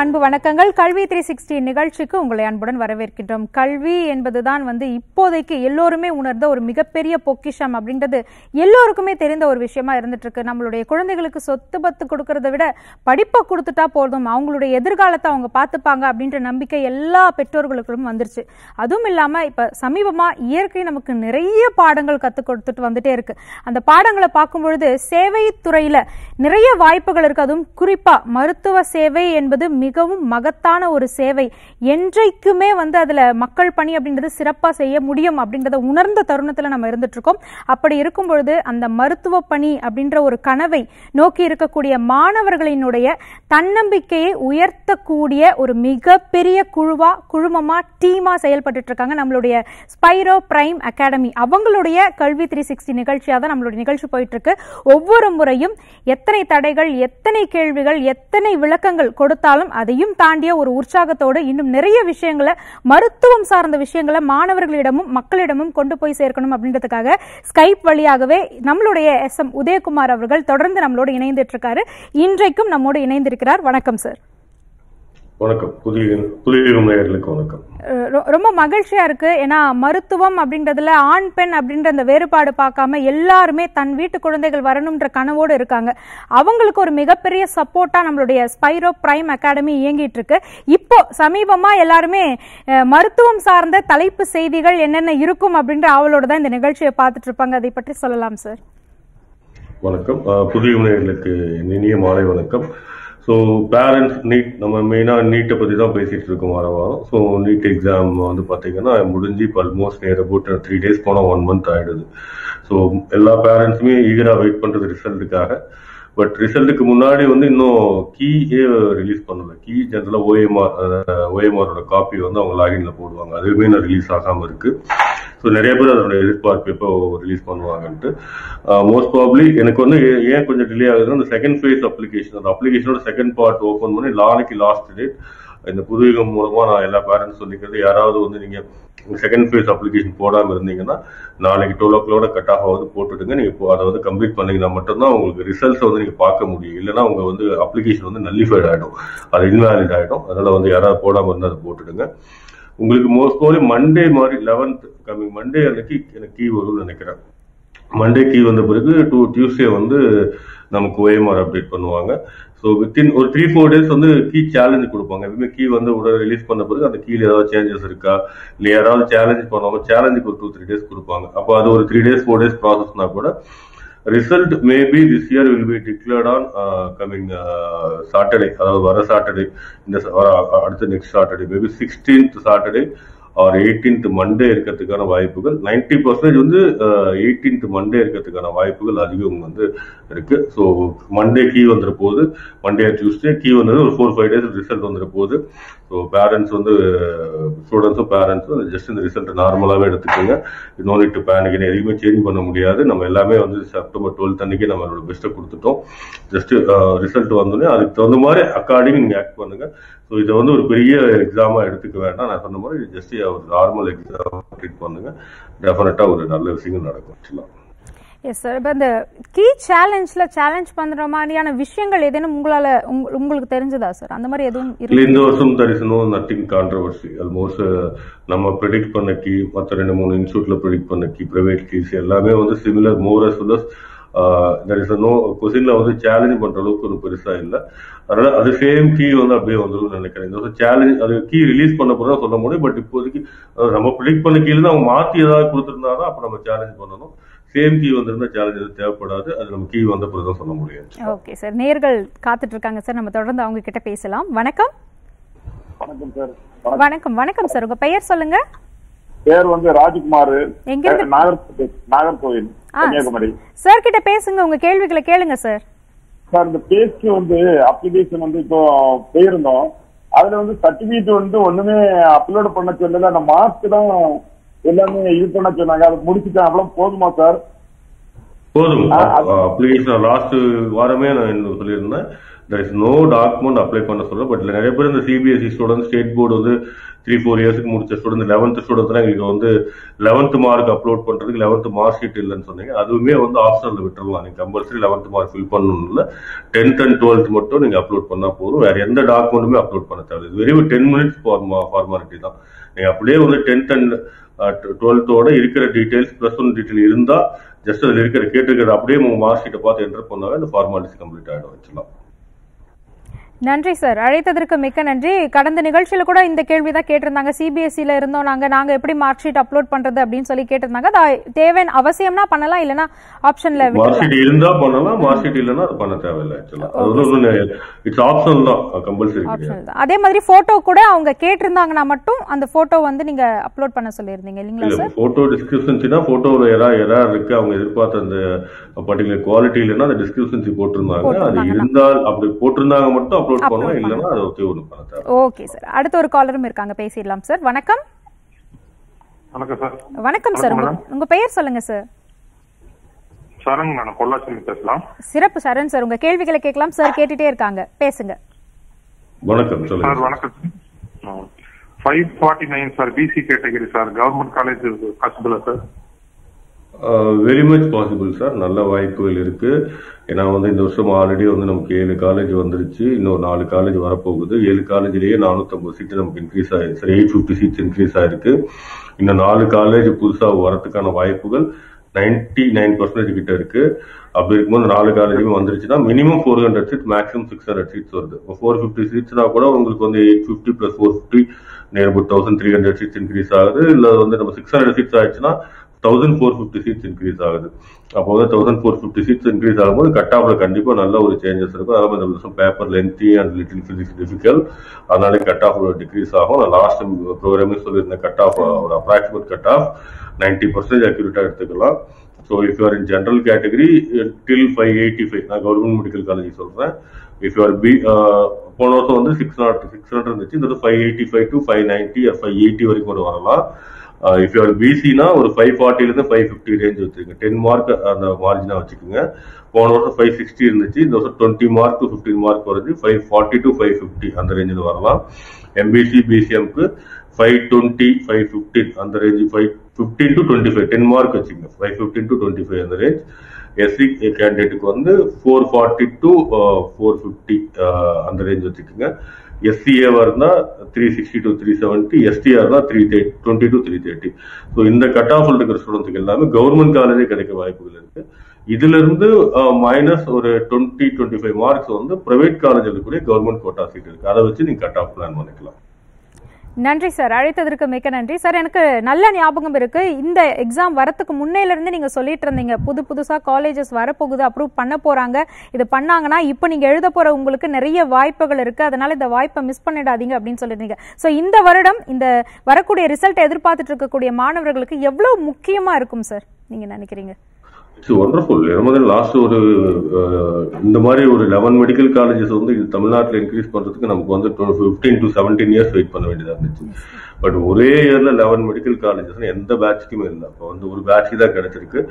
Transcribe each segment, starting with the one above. அன்பு வணக்கங்கள் கல்வி 360 நிகழ்ச்சிக்கு உங்களை அன்புடன் வரவேற்கின்றோம் கல்வி என்பதுதான் வந்து இப்போதைக்கு எல்லோருமே உணர்ந்த ஒரு மிகப்பெரிய பொக்கிஷம் அப்படிங்கிறது எல்லோருக்குமே தெரிந்த ஒரு விஷயமா இருந்துட்டு இருக்கு நம்மளுடைய குழந்தைகளுக்கு சொத்து பத்து கொடுக்கிறதை விட படிப்பு கொடுத்துட்டா போதும் அவங்களுடைய எதிர்காலத்தை அவங்க பார்த்துப்பாங்க அப்படிங்கற நம்பிக்கை எல்லா பெற்றோர்களுக்கும் வந்துருச்சு அதுவும் இல்லாம இப்ப சமீபமா இயற்கை நமக்கு நிறைய பாடங்கள் கத்து கொடுத்துட்டு வந்துட்டே இருக்கு அந்த பாடங்களை பார்க்கும் பொழுது சேவை துறையில நிறைய வாய்ப்புகள் இருக்கு அதுவும் குறிப்பா மருத்துவ சேவை என்பது மிகவும் மகத்தான ஒரு சேவை என்றைக்குமே வந்து அதுல மக்கள் பணி அப்படிங்கிறது சிறப்பா செய்ய முடியும் அப்படிங்கறத உணர்ந்த தருணத்துல நம்ம இருந்துட்டு இருக்கோம் அப்படி இருக்கும் பொழுது அந்த மருத்துவ பணி அப்படின்ற ஒரு கனவை நோக்கி இருக்கக்கூடிய மாணவர்களினுடைய தன்னம்பிக்கையை உயர்த்தக்கூடிய ஒரு மிகப்பெரிய குழுமமா டீமா செயல்பட்டு இருக்காங்க நம்மளுடைய ஸ்பைரோ பிரைம் அகாடமி அவங்களுடைய கல்வி 360 நிகழ்ச்சியா தான் நம்மளுடைய நிகழ்ச்சி போயிட்டு இருக்கு ஒவ்வொரு முறையும் எத்தனை தடைகள் எத்தனை கேள்விகள் எத்தனை விளக்கங்கள் கொடுத்தாலும் அதையும் தாண்டிய ஒரு உற்சாகத்தோடு இன்னும் நிறைய விஷயங்களை மருத்துவம் சார்ந்த விஷயங்களை மாணவர்களிடமும் மக்களிடமும் கொண்டு போய் சேர்க்கணும் அப்படின்றதுக்காக ஸ்கைப் வழியாகவே நம்மளுடைய SM உதயகுமார் அவர்கள் தொடர்ந்து நம்மளோட இணைந்துட்டு இருக்காரு இன்றைக்கும் நம்மோடு இணைந்திருக்கிறார் வணக்கம் சார் வணக்கம் ரொம்ப மகிழ்ச்சியா இருக்கு ஏன்னா மருத்துவம் அப்படின்றதுல ஆண் பெண் அப்படின்ற அந்த வேறுபாடு பார்க்காம எல்லாருமே தன் வீட்டு குழந்தைகள் வரணும்ன்ற கனவோடு இருக்காங்க அவங்களுக்கு ஒரு மிகப்பெரிய சப்போர்ட்டா நம்மளுடைய ஸ்பைரோ பிரைம் அகாடமி இயங்கிட்டு இருக்கு இப்போ சமீபமா எல்லாருமே மருத்துவம் சார்ந்த தலைப்பு செய்திகள் என்னென்ன இருக்கும் அப்படின்ற ஆவலோட தான் இந்த நிகழ்ச்சியை பார்த்துட்டு இருப்பாங்க அதை பற்றி சொல்லலாம் சார் வணக்கம் புதியவர்களுக்கு இனிய மாலை வணக்கம் ஸோ பேரண்ட்ஸ் நீட் நம்ம மெயினாக நீட்டை பற்றி தான் பேசிகிட்டு இருக்கோம் வர வாரம் ஸோ நீட் எக்ஸாம் வந்து பார்த்தீங்கன்னா முடிஞ்சு இப்போ ஆல்மோஸ்ட் நேர் அபவுட் 3 days போனால் 1 month ஆகிடுது ஸோ எல்லா பேரண்ட்ஸுமே ஈகராக வெயிட் பண்ணுறது ரிசல்ட்டுக்காக பட் ரிசல்ட்டுக்கு முன்னாடி வந்து இன்னும் கீயே ரிலீஸ் பண்ணல கீ ஜென்ரலாக OMRோட காப்பி வந்து அவங்க லாகினில் போடுவாங்க அதுவுமே நான் ரிலீஸ் ஆகாமல் இருக்குது ஸோ நிறைய பேர் அதோட எதிர்பார்ப்பு எப்போ ரிலீஸ் பண்ணுவாங்கன்ட்டு மோஸ்ட் ப்ராபப்லி எனக்கு வந்து ஏன் கொஞ்சம் டிலே ஆகுதுன்னா அந்த செகண்ட் ஃபேஸ் அப்ளிகேஷன் அந்த அப்ளிகேஷனோட செகண்ட் பார்ட் ஓப்பன் பண்ணி நாளைக்கு லாஸ்ட் டேட் இந்த புதுவிகம் மூலமா நான் எல்லா பேரண்ட்ஸ் சொல்லிக்கிறது யாராவது வந்து நீங்க செகண்ட் ஃபேஸ் அப்ளிகேஷன் போடாமல் இருந்தீங்கன்னா நாளைக்கு 12 o'clock கட் ஆஃப் ஆகுது போட்டுட்டுங்க நீங்க இப்போ அதை வந்து கம்ப்ளீட் பண்ணீங்கன்னா மட்டும்தான் உங்களுக்கு ரிசல்ட்ஸை வந்து நீங்க பார்க்க முடியும் இல்லைன்னா அவங்க வந்து அப்ளிகேஷன் வந்து நல்லிஃபைட் ஆகிடும் அது இன்வேலிட் ஆகிடும் அதனால வந்து யாராவது போடாமல் இருந்தால் அதை போட்டுடுங்க உங்களுக்கு மோஸ்ட் ப்ராபப்லி மண்டே மாதிரி 11th கம்மிங் மண்டே அன்னைக்கு எனக்கு கீ வரும்னு நினைக்கிறேன் மண்டே கீ வந்த பிறகு டியூஸ்டே வந்து நமக்கு OMR அப்டேட் பண்ணுவாங்க ஸோ வித்தின் ஒரு 3-4 days வந்து கீ சேலஞ்சு கொடுப்பாங்க எப்பவுமே கீ வந்து உடனே ரிலீஸ் பண்ண பிறகு அந்த கீழே ஏதாவது சேஞ்சஸ் இருக்கா இல்லை யாராவது சேலஞ்சு பண்ணுவாங்க சேலஞ்சுக்கு ஒரு 2-3 days கொடுப்பாங்க அப்போ அது ஒரு 3-4 days ப்ராசஸ்னா கூட result maybe this year will be declared on coming Saturday அதாவது வர சாட்டர்டே இந்த அடுத்த next Saturday maybe 16th Saturday or 18th Monday இருக்கிறதுக்கான வாய்ப்புகள் 90% வந்து 18th Monday இருக்கிறதுக்கான வாய்ப்புகள் அதிகம் வந்து இருக்கு ஸோ மண்டே கீ வந்துட போகுது மண்டே டியூஸ்டே கீ வந்தது ஒரு 4-5 days ரிசல்ட் வந்துட போகுது ஸோ பேரண்ட்ஸ் வந்து ஸ்டூடெண்ட்ஸும் பேரண்ட்ஸும் ஜஸ்ட் இந்த ரிசல்ட் நார்மலாகவே எடுத்துக்கோங்க நோ நீட் டு பேனிக் எதுவுமே சேஞ்ச் பண்ண முடியாது நம்ம எல்லாமே வந்து September 12th அன்னைக்கு நம்மளோட பெஸ்ட்டை கொடுத்துட்டோம் ஜஸ்ட் ரிசல்ட் வந்தோடனே அதுக்கு தகுந்த மாதிரி அக்கார்டிங் நீங்கள் ஆக்ட் பண்ணுங்க ஸோ இதை வந்து ஒரு பெரிய எக்ஸாமாக எடுத்துக்க வேண்டாம் நான் சொன்ன மாதிரி ஜஸ்ட் ஒரு நார்மல் எக்ஸாம் ட்ரீட் பண்ணுங்க டெஃபினட்டாக ஒரு நல்ல விஷயங்கள் நடக்கும் ஆக்சுவலாக எஸ் சார் இப்போ இந்த கீ சேலஞ்ச் பண்ற மாதிரியான விஷயங்கள் ஏதேனும் உங்களுக்கு தெரிஞ்சதா சார் அந்த மாதிரி எதுவும் இல்லை இந்த வருஷம் தரிசனம் நத்திங் கான்ட்ரவர்சி ஆல்மோஸ்ட் நம்ம ப்ரெடிக்ட் பண்ண கீ மற்ற 2-3 இன்ஸ்டியூட்ல ப்ரெடிக்ட் பண்ண கீ பிரைவேட் கீஸ் எல்லாமே வந்து சிமிலர் மோரஸ் கொஸ்டின்ல வந்து சேலஞ்ச் பண்ற அளவுக்கு ஒரு பெருசா இல்லை அதனால அது சேம் கீ வந்து அப்படியே வந்துடும் நினைக்கிறேன் இந்த வருஷம் சேலஞ்ச் அது கீ ரிலீஸ் பண்ண போறதா சொல்ல முடியும் பட் இப்போதைக்கு நம்ம ப்ரெடிக்ட் பண்ண கீழே தான் அவங்க மாத்தி ஏதாவது கொடுத்துருந்தாங்க அப்ப நம்ம சேலஞ்ச் பண்ணணும் சேம் கீ வந்திருந்தா சேலஞ்ச் எதுவும் தேவைப்படாது அது நம்ம கீ வந்த பிறகுதான் சொல்ல முடியாது ஓகே சார் நேயர்கள் காத்துட்டு இருக்காங்க சார் நம்ம தொடர்ந்து அவங்க கிட்ட பேசலாம் வணக்கம் வணக்கம் சார் வணக்கம் வணக்கம் சார் உங்க பெயர் சொல்லுங்க பேர் வந்து ராஜ்குமார் நாகர்கோவில் கன்னியாகுமரி சார் கிட்ட பேசுங்க உங்க கேள்விகளை கேளுங்க சார் சார் இந்த பேஸ்க்கு வந்து அப்ளிகேஷன் வந்து இப்போ போயிருந்தோம் அதுல வந்து சர்டிபிகேட் வந்து ஒண்ணுமே அப்லோட் பண்ண சொல்லல அந்த மார்க் தான் எல்லாமே இது பண்ண சொன்னாங்க அது முடிச்சுட்டாங்க அவ்வளவு போதுமா சார் போதும். அப்ளிகேஷன் லாஸ்ட் வாரமே நான் சொல்லியிருந்தேன், there is no document apply பண்ண சொல்றேன். பட் நிறைய பேர் இந்த சிபிஎஸ்இ ஸ்டூடெண்ட், ஸ்டேட் போர்டு வந்து 3-4 இயர்ஸ்க்கு முடிச்ச ஸ்டூடெண்ட், 11th ஸ்டூடெண்ட்லாம் எங்களுக்கு வந்து 11th மார்க் அப்லோட் பண்றதுக்கு 11th மார்க் ஷீட் இல்லைன்னு சொன்னீங்க. அதுவுமே வந்து ஆப்ஷனில் விட்டுருலாம், நீங்க கம்பல்சரி 11th மார்க் ஃபில் பண்ணணும் இல்லை, 10th அண்ட் 12th மட்டும் நீங்க அப்லோட் பண்ணா போதும், வேற எந்த டாக்குமெண்ட்டுமே அப்லோட் பண்ண தேவை. இது வெறும் 10 minutes ஃபார்மாலிட்டி தான். நீங்க அப்படியே வந்து 10th அண்ட் 12th இருக்கிற டீடைல்ஸ் பிளஸ் ஒன் டீடைல் இருந்தா ஜஸ்ட் அதில் இருக்கிற கேட்டிருக்கிற அப்படியே உங்க மார்க் ஷீட்டை பார்த்து என்டர் பண்ணாவே இந்த ஃபார்மாலிட்டி கம்ப்ளீட் ஆகிடும். வச்சுக்கலாம். நன்றி சார், அழைத்ததற்கு மிக்க நன்றி. கடந்த நிகழ்ச்சியில கூட இந்த கேள்விதான் கேட்டிருந்தாங்க, சிபிஎஸ்சில இருந்தோம் நாங்க எப்படி மார்க் ஷீட் அப்லோட் பண்றது அப்படின்னு சொல்லி கேட்டிருந்தாங்க. தேவையான அவசியம்னா பண்ணலாம், இல்லனா ஆப்ஷன்ல மார்க் ஷீட் இருந்தா பண்ணலாம், மார்க் ஷீட் இல்லனா அது பண்ண தேவையில்லை. இட்ஸ் ஆப்ஷனல் தான், கம்பல்சரி கிடையாது. அதே மாதிரி போட்டோ கூட அவங்க கேட்டிருந்தாங்கன்னா மட்டும் அந்த போட்டோ வந்து நீங்க அப்லோட் பண்ண சொல்லியிருந்தீங்க இல்லீங்களா சார்? போட்டோ டிஸ்கிரிப்ஷன்ஸ்னா போட்டோல எரா இருக்கு, அவங்க எதிர்பார்த்த அந்த பர்டிகுலர் குவாலிட்டி இல்லைன்னா அந்த டிஸ்கிரிப்ஷன்ஸ் போட்டிருந்தாங்க, அது இருந்தால் அப்படி போட்டிருந்தாங்க மட்டும். ஓகே சார், அடுத்த ஒரு காலரும் இருக்காங்க, பேசிடலாம் சார். வணக்கம். வணக்கம் சார். வணக்கம் சார், உங்க பெயர் சொல்லுங்க சார். சரண். நான் கொல்லாச்சி பேசலாம். சிறப்பு சரண் சார், உங்க கேள்விகளை கேட்கலாம் சார், கேட்டுட்டே இருக்காங்க, பேசுங்க. வணக்கம் சார். வணக்கம் sir. 549 sir, BC category sir, government college பாசிபிளா sir? Very much possible sir, நல்ல வாய்ப்புகள் இருக்கு. ஏன்னா வந்து இந்த வருஷம் ஆல்ரெடி வந்து நமக்கு 7 காலேஜ் வந்துருச்சு, இன்னொரு 4 காலேஜ் வரப்போகுது. 7 காலேஜ்லயே 450 சீட்டு நமக்கு இன்க்ரீஸ் ஆயிருக்கு சார், 850 சீட்ஸ் இன்க்ரீஸ் ஆயிருக்கு. இன்னும் 4 காலேஜ் புதுசா வரதுக்கான வாய்ப்புகள் 99% கிட்ட இருக்கு. அப்படி இருக்கும்போது 4 காலேஜுமே வந்துருச்சுன்னா மினிமம் 400 சீட், மேக்ஸிமம் 600 சீட்ஸ் வருது. 450 சீட்ஸ்னா கூட உங்களுக்கு வந்து 850 ப்ளஸ் 450 நியர்பட் 1300 சீட்ஸ் இன்க்ரீஸ் ஆகுது. இல்ல வந்து நம்ம 600 சீட்ஸ் ஆயிடுச்சுன்னா 1450 சீட்ஸ் இன்க்ரீஸ் ஆகுது. அப்போ வந்து 1450 சீட்ஸ் இன்க்ரீஸ் ஆகும்போது கட் ஆஃப்ல கண்டிப்பா நல்ல ஒரு சேஞ்சஸ் இருக்கும். அதனால இந்த வருஷம் paper lengthy and little physics difficult, அதனால கட் ஆஃப் டிக்ரீஸ் ஆகும். நான் லாஸ்ட் ப்ரோக்ராமே சொல்லியிருந்தேன், கட் ஆஃப் ஒரு அப்ராக்சிமேட் கட் ஆஃப் 90% அக்யூரேட்டா எடுத்துக்கலாம். So if you are in general category till 585, நான் கவர்மெண்ட் மெடிக்கல் காலேஜ் சொல்றேன். இஃப் யூஆர் பி, போன வருஷம் வந்து 600 இருந்துச்சு, இந்த 585 to 590 or 580 வரைக்கும் கூட வரலாம். இஃப் யூஆர் பிசினா ஒரு 540 to 550 ரேஞ்ச் வச்சுக்கோங்க, 10 mark அந்த மார்ஜினா வச்சுக்கோங்க. போன வருஷம் 560 இருந்துச்சு, இந்த வருஷம் 20 mark to 15 mark வருது, 540 to 550 அந்த ரேஞ்சில் வரலாம். எம்பிசி பிசிஎம்க்கு 520 to 515 அந்த ரேஞ்சு, 515 to 25, 10 mark வச்சுக்கோங்க, 515 to 25 அந்த ரேஞ்ச். எஸ்சி கேண்டிடேட்டுக்கு வந்து 440 to 450 அந்த ரேஞ்ச் வச்சுக்கோங்க. SCA வருதுன்னா 360 to 370, STR 320 to 330. ஸோ இந்த கட் ஆஃப் இருக்கிற ஸ்டூடெண்ட்ஸுக்கு எல்லாமே கவர்மெண்ட் காலேஜே கிடைக்க வாய்ப்புகள் இருக்கு. இதுல இருந்து மைனஸ் ஒரு 20-25 marks வந்து பிரைவேட் காலேஜ் இருக்கக்கூடிய கவர்மெண்ட் கோட்டா சீட் இருக்கு, அதை வச்சு நீங்க கட் ஆஃப் பிளான் பண்ணிக்கலாம். நன்றி சார், அழைத்ததற்கு மிக்க நன்றி சார். எனக்கு நல்ல ஞாபகம் இருக்கு, இந்த எக்ஸாம் வரத்துக்கு முன்னையில இருந்து நீங்க சொல்லிட்டு இருந்தீங்க, புது புதுசா காலேஜஸ் வரப்போகுது, அப்ரூவ் பண்ண போறாங்க, இது பண்ணாங்கன்னா இப்ப நீங்க எழுத போற உங்களுக்கு நிறைய வாய்ப்புகள் இருக்கு, அதனால இந்த வாய்ப்பை மிஸ் பண்ணிடாதீங்க அப்படின்னு சொல்லிருந்தீங்க. சோ இந்த வருடம் இந்த வரக்கூடிய ரிசல்ட் எதிர்பார்த்துட்டு இருக்கக்கூடிய மாணவர்களுக்கு எவ்வளவு முக்கியமா இருக்கும் சார் நீங்க நினைக்கிறீங்க? It's wonderful. ஏன்னா லாஸ்ட் ஒரு இந்த மாதிரி ஒரு 11 மெடிக்கல் காலேஜஸ் வந்து இது தமிழ்நாட்டில் இன்க்ரீஸ் பண்றதுக்கு நமக்கு வந்து 15 to 17 இயர்ஸ் வெயிட் பண்ண வேண்டியதாக இருந்துச்சு. பட் ஒரே இயர்ல 11 மெடிக்கல் காலேஜஸ் எந்த பேட்சுக்குமே இல்லை, அப்போ வந்து ஒரு பேட்சுக்கு தான் கிடைச்சிருக்கு.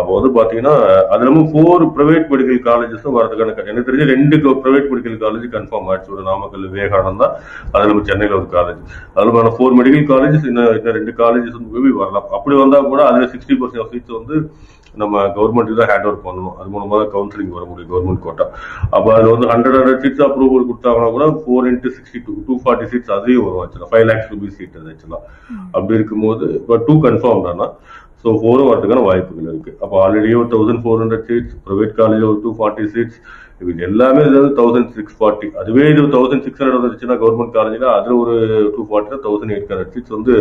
அப்போ வந்து பாத்தீங்கன்னா அது நம்ம 4 பிரைவேட் மெடிக்கல் காலேஜஸும் வரதுக்கான, எனக்கு தெரிஞ்ச 2 பிரைவேட் மெடிக்கல் காலேஜ் கன்ஃபார்ம் ஆயிடுச்சு, ஒரு நாமக்கல் விவேகானந்தா, அது நம்ம சென்னையில ஒரு காலேஜ், அதுல 4 மெடிக்கல் காலேஜஸ், இன்னும் 2 காலேஜஸ் வந்து வரலாம். அப்படி வந்தா கூட அதுல 60% சீட்ஸ் வந்து நம்ம கவர்மெண்ட்டுக்கு தான் ஹேண்ட் ஓவர் பண்ணணும், அது மூலமா தான் கவுன்சிலிங் வர முடியும் கவர்மெண்ட் கோட்டா. அப்போ அது வந்து 100 சீட்ஸ் அப்ரூவல் கொடுத்தாங்கன்னா கூட 4 into 60 to 240 சீட்ஸ் அதையும் வரும், 5 lakhs rupees சீட் அது. அப்படி இருக்கும்போது இப்போ 2 கன்ஃபார்ம் தானா, ஸோ 4 வரதுக்கான வாய்ப்புகள் இருக்கு. அப்போ already 1400 seats private college, 240 seats, இது எல்லாமே 1640. அதுவே இது 1600 வந்துருச்சுன்னா கவர்மெண்ட் காலேஜ்ல அதுல ஒரு 240 1800 சீட்ஸ் வந்து.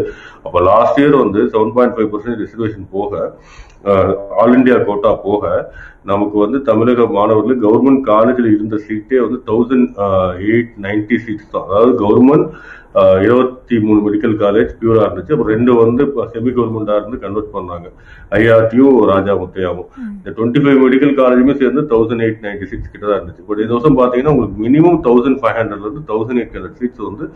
அப்போ லாஸ்ட் இயர் வந்து 7.5% ரிசர்வேஷன் போக, ஆல் இண்டியா கோட்டா போக, நமக்கு வந்து தமிழக மாணவர்களுக்கு கவர்மெண்ட் காலேஜில் இருந்த சீட்டே வந்து 1890 சீட்ஸ் தான். அதாவது கவர்மெண்ட் 23 மெடிக்கல் காலேஜ் பியூரா இருந்துச்சு, அப்புறம் 2 வந்து செமி கவர்மெண்டா இருந்து கன்வெர்ட் பண்ணாங்க, ஐஆர்டியும் ராஜா முத்தையாவும். இந்த 25 மெடிக்கல் காலேஜுமே சேர்ந்து 1890 சீட்ஸ் கிட்ட தான் இருந்துச்சு. பட் இந்த வருஷம் பாத்தீங்கன்னா உங்களுக்கு மினிமம் 1500 to 1800 சீட்ஸ் வந்து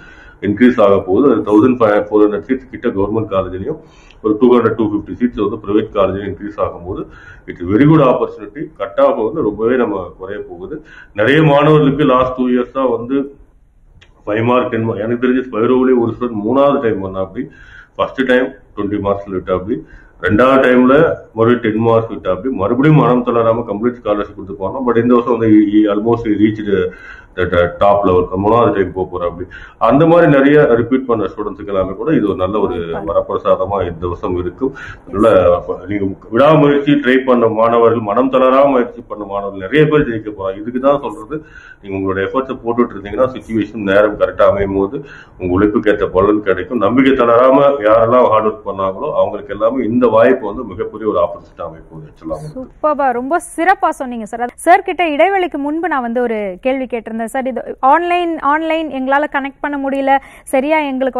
increase ஆகப்போகுது. 1400 சீட்ஸ் கிட்ட கவர்மெண்ட் காலேஜ்லயும் ஒரு 200-250 சீட்ஸ் வந்து பிரைவேட் காலேஜ்லயும் இன்க்ரீஸ் ஆகும்போது it's very good opportunity. Cut off வந்து ரொம்பவே நம்ம குறைய போகுது. நிறைய மாணவர்களுக்கு லாஸ்ட் 2 இயர்ஸா வந்து 5 மார்க் 10 மார்க் எனக்கு தெரிஞ்ச ஸ்பைரோவிலேயே ஒரு ஸ்டூடெண்ட் 3வது டைம் பண்ணா அப்படி. ஃபர்ஸ்ட் டைம் 20 மார்க்ஸ் விட்டா அப்படி, 2வது டைம்ல மறுபடியும் 10 மார்க்ஸ் விட்டா அப்படி, மறுபடியும் மனம் தளராம கம்ப்ளீட் ஸ்காலர்ஷிப் கொடுத்து போனோம். பட் இந்த வருஷம் வந்து ஆல்மோஸ்ட் ரீச் டாப் லெவல் 3வது டைம் போறோம் அப்படி. அந்த மாதிரி நிறைய ரிப்பீட் பண்ற ஸ்டூடெண்ட்ஸுக்கு எல்லாமே கூட இது ஒரு நல்ல ஒரு வரப்பிரசாதமா இந்த வருஷம் இருக்கும். அதனால நீங்க விடாமுயற்சி ட்ரை பண்ண மாணவர்கள், மனம் தளராம முயற்சி பண்ண மாணவர்கள் நிறைய பேர் ஜெயிக்க போறாங்க. இதுக்குதான் சொல்றது, நீங்க உங்களோட எஃபர்ட்ஸ் போட்டுட்டு இருந்தீங்கன்னா சுச்சுவேஷன் நேரம் கரெக்டா அமையும் போது உங்க உழைப்புக்கு ஏற்ற பலன் கிடைக்கும். நம்பிக்கை தளராம யாரெல்லாம் ஹார்ட் ஒர்க் பண்ணாங்களோ அவங்களுக்கு எல்லாமே இந்த வாய்ப்பு வந்து மிகப்பெரிய ஒரு ஆப்பர்ச்சுனிட்டி அமைப்பு. ரொம்ப சிறப்பா சொன்னீங்க சார். சார் கிட்ட இடைவெளிக்கு முன்பு நான் வந்து ஒரு கேள்வி கேட்டிருந்தேன் சார். இது ஆன்லைன் எங்களால் கனெக்ட் பண்ண முடியல, சரியா எங்களுக்கு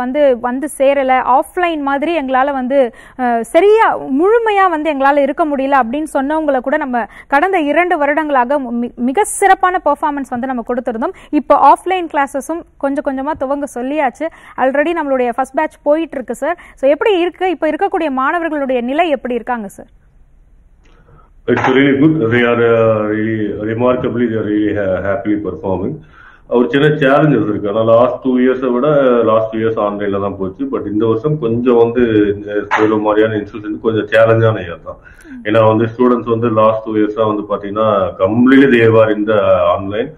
வந்து சேரல, ஆஃப்லைன் மாதிரி எங்களால் வந்து சரியா முழுமையா வந்து எங்களால் இருக்க முடியல அப்படின்னு சொன்னவங்களை கூட நம்ம கடந்த 2 வருடங்களாக மிக சிறப்பான பெர்ஃபார்மன்ஸ் வந்து நம்ம கொடுத்துருந்தோம். இப்போ ஆஃப்லைன் கிளாஸஸும் கொஞ்சம் கொஞ்சமா துவங்க சொல்லியாச்சு. ஆல்ரெடி நம்மளுடைய ஃபர்ஸ்ட் பேட்ச் போயிட்டு இருக்கு சார். ஸோ எப்படி இருக்கு இப்போ இருக்கக்கூடிய மாணவர்களுடைய நிலை, எப்படி இருக்காங்க sir? It's really good. They are remarkably, they are really happily performing. ஒரு சின்ன சேலஞ்சஸ் இருக்கு. ஆனால் லாஸ்ட் டூ இயர்ஸ் ஆன்லைன்ல தான் போச்சு. பட் இந்த வருஷம் கொஞ்சம் வந்து ஸ்பீரோ மாதிரியான இன்ஸ்டியூஷன் கொஞ்சம் சேலஞ்சான இயர் தான். ஏன்னா வந்து ஸ்டூடெண்ட்ஸ் வந்து லாஸ்ட் 2 இயர்ஸா வந்து பாத்தீங்கன்னா கம்ப்ளீட்லி தேவார் இந்த ஆன்லைன்.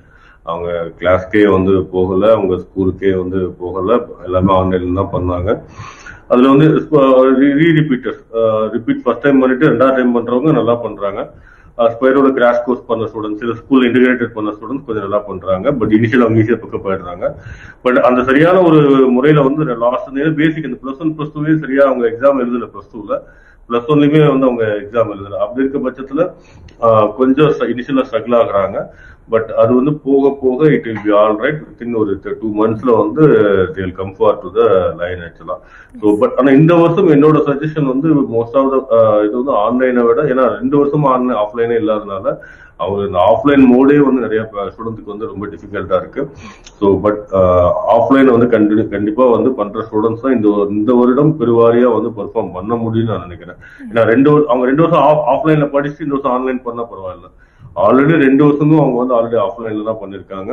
அவங்க கிளாஸ்க்கே வந்து போகல, அவங்க ஸ்கூலுக்கே வந்து போகல, எல்லாமே ஆன்லைன்ல தான் பண்ணாங்க. அதுல வந்து ரிப்பீட் ஃபர்ஸ்ட் டைம் பண்ணிட்டு 2வது டைம் பண்றவங்க நல்லா பண்றாங்க. ஸ்பைரோட கிராஷ் கோர்ஸ் பண்ண ஸ்டூடெண்ட்ஸ், இல்ல ஸ்கூல் இன்டிகிரேட்டட் பண்ண ஸ்டூடெண்ட்ஸ் கொஞ்சம் நல்லா பண்றாங்க. பட் இனிஷியல் அவங்க ஈஸியா பக்கம் போயிடுறாங்க. பட் அந்த சரியான ஒரு முறையில வந்து லாஸ்ட் பேசிக் இந்த +1 +2 சரியா அவங்க எக்ஸாம் எழுதல. +2ல +1லயுமே வந்து அவங்க எக்ஸாம் எழுதல. அப்படி இருக்க பட்சத்துல கொஞ்சம் இனிஷியலா ஸ்ட்ரகிள் ஆகுறாங்க. பட் அது வந்து போக போக it will be all right. Within ஒரு 2 மந்த்ஸ்ல வந்து they will come for to the line actually. So but ஆனா இந்த வருஷம் என்னோட சஜஷன் வந்து மோஸ்ட் ஆஃப் இது வந்து ஆன்லைனை விட, ஏன்னா 2 வருஷமா ஆன்லைன் ஆஃப்லைனே இல்லாதனால அவங்க இந்த ஆஃப்லைன் மோடே வந்து நிறைய ஸ்டூடெண்ட்ஸுக்கு வந்து ரொம்ப டிஃபிகல்ட்டா இருக்கு. ஸோ பட் ஆஃப்லைன் வந்து கண்டிப்பா வந்து பண்ற ஸ்டூடெண்ட்ஸ் தான் இந்த வருடம் பெருவாரியா வந்து பெர்ஃபார்ம் பண்ண முடியும்னு நான் நினைக்கிறேன். ஏன்னா அவங்க 2 வருஷம் ஆஃப்லைன்ல படிச்சுட்டு 2 வருஷம் ஆன்லைன் பண்ணா பரவாயில்ல. ஆல்ரெடி 2 வருஷமும் அவங்க வந்து ஆல்ரெடி ஆஃப்லைன்ல தான் பண்ணிருக்காங்க.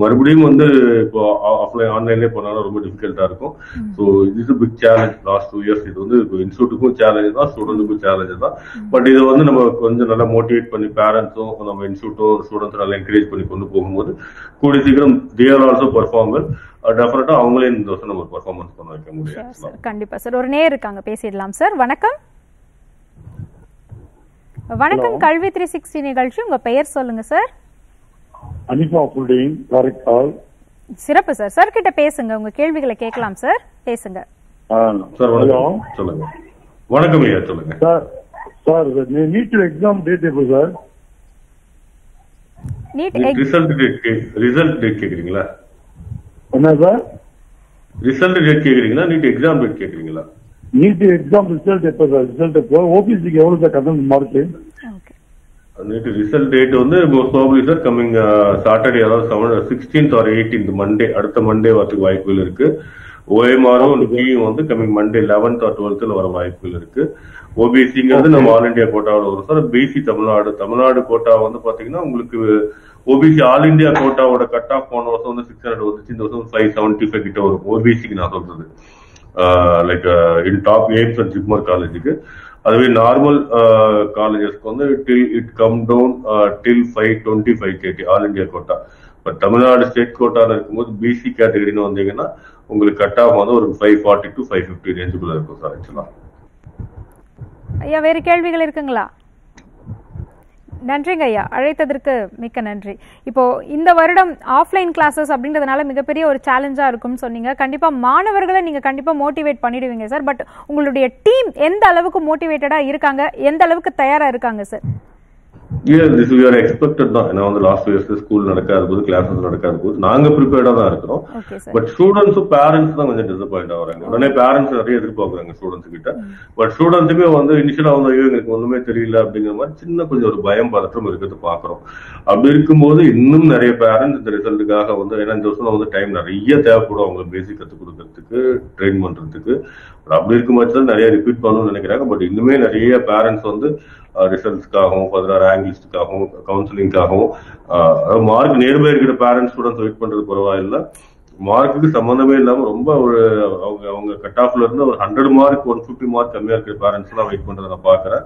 மறுபடியும் வந்து இப்போ ஆஃப்லைன் ஆன்லைன்லேயே பண்ணாலும் ரொம்ப டிஃபிகல்ட்டா இருக்கும். ஸோ இது பிக் சேலஞ்ச் லாஸ்ட் 2 இயர்ஸ். இது வந்து இன்ஸ்டியூட்டுக்கும் சேலஞ்சு தான், ஸ்டூடெண்ட்டுக்கும் சேலஞ்சு தான். பட் இதை வந்து நம்ம கொஞ்சம் நல்லா மோட்டிவேட் பண்ணி பேரண்ட்ஸும் நம்ம இன்ஸ்டியூட்டும் ஸ்டூடெண்ட்ஸும் நல்லா என்கரேஜ் பண்ணி கொண்டு போகும்போது கூடிய சீக்கிரம் தே ஆர் ஆல்சோ பெர்ஃபார்மர். டெஃபினட்டா அவங்களே இந்த வருஷம் நம்ம பெர்ஃபார்மன்ஸ் பண்ண வைக்க முடியும். கண்டிப்பா சார். ஒரு நேர் இருக்காங்க, பேசிடலாம் சார். வணக்கம். கல்வி 360 நிகழ்ச்சி, உங்க பெயர் சொல்லுங்க சார். அனிபா புல்டிங் காரைக்கால். சிறப்பு சார். சார் கிட்ட பேசுங்க, உங்க கேள்விகளை கேட்கலாம் சார். பேசுங்க சார். வணக்கம். சொல்லுங்க. வணக்கம் ஐயா, சொல்லுங்க sir. Sir NEET exam date எப்போ சார்? நீட் ரிசல்ட் டேட் கேக்குறீங்களா? என்ன சார் ரிசல்ட் டேட் கேக்குறீங்களா? நீட் எக்ஸாம் டேட் கேக்குறீங்களா? நீட் எக்ஸாம் ரிசல்ட் எப்போ சார்? ரிசல்ட் எப்போ? ஓபிசிக்கு எவ்வளவு சார் கட்டணம் மார்க்கு? நீட் ரிசல்ட் டேட் வந்து சோபலி சார் கம்மிங் சாட்டர்டே, அதாவது 16th or 18th மண்டே, அடுத்த மண்டே வரதுக்கு வாய்ப்புகள் இருக்கு. ஓஎம்ஆரும் டியும் வந்து coming Monday 11th or 12th வர வாய்ப்புகள் இருக்கு. ஓபிசிங்கிறது நம்ம ஆல் இண்டியா கோட்டாவோட வரும் சார். பிசி தமிழ்நாடு கோட்டா வந்து பாத்தீங்கன்னா உங்களுக்கு ஓபிசி ஆல் இண்டியா கோட்டாவோட கட் ஆஃப் போன வருஷம் வந்து 600 வந்துச்சு, இந்த வருஷம் 575 கிட்ட வரும் ஓபிசிக்கு. நான் சொல்றது like in top 8 and JIPMER காலேஜுக்கு. அதுவே நார்மல் காலேஜஸ்க்கு வந்து it come down till 525 all India quota. But Tamil Nadu state கோட்டால இருக்கும்போது பிசி கேட்டகரின்னு வந்தீங்கன்னா உங்களுக்கு கட் ஆஃப் வந்து ஒரு 540 to 550 ரேஞ்சுக்குள்ள இருக்கும் சார். ஆக்சுவலா ஐயா வேற கேள்விகள் இருக்குங்களா? நன்றிங்க ஐயா, அழைத்ததற்கு மிக்க நன்றி. இப்போ இந்த வருடம் ஆஃப்லைன் கிளாஸஸ் அப்படின்றதுனால மிகப்பெரிய ஒரு சேலஞ்சாக இருக்கும்னு சொன்னீங்க. கண்டிப்பாக மாணவர்களை நீங்கள் கண்டிப்பாக மோட்டிவேட் பண்ணிடுவீங்க சார். பட் உங்களுடைய டீம் எந்த அளவுக்கு மோட்டிவேட்டடாக இருக்காங்க, எந்த அளவுக்கு தயாராக இருக்காங்க sir? Yes, this we are expected. Now, in the last few years, the school classes are prepared. But students and parents are disappointed. Parents are students. But students initially parents the result time basic train. But in parents on the results rank list counseling mark nearby parents students wait pandradu mark ku sambandhame illama romba avanga cut off la irundha 100 mark 150 mark kammiya irukra parents la wait pandradha na paakra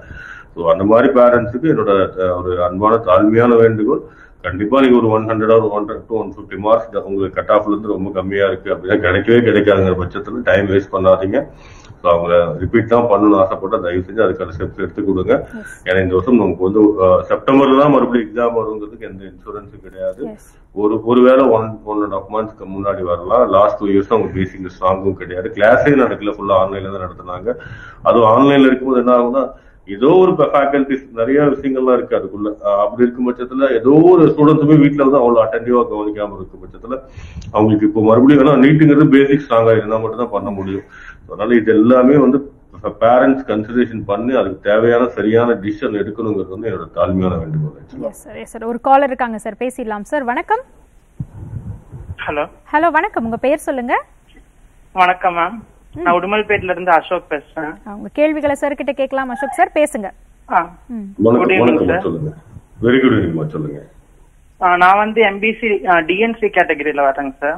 so andha mari parents ku enoda oru anbana thalmiyana vendugol kandipa ninga oru 100 or 100 to 150 marks avanga cut off la irundha romba kammiya irukku appadina kedaikave kedaikaadunga patchathula time waste pannadinga. So, repeat now, September, last 2 years, basing the strong class in online. If you have faculties, you are single. If you have students, you are attending your camera. If you have a meeting, you are basic. So, parents' consideration is decision. Yes, sir. Yes, sir. One caller, sir. Sir, vanakkam. Hello. Hello, vanakkam. Unga per solunga. Vanakkam, ma'am. I would like Ashok sir. Good evening, sir. Very good evening. Now on the MBC DNC category, sir.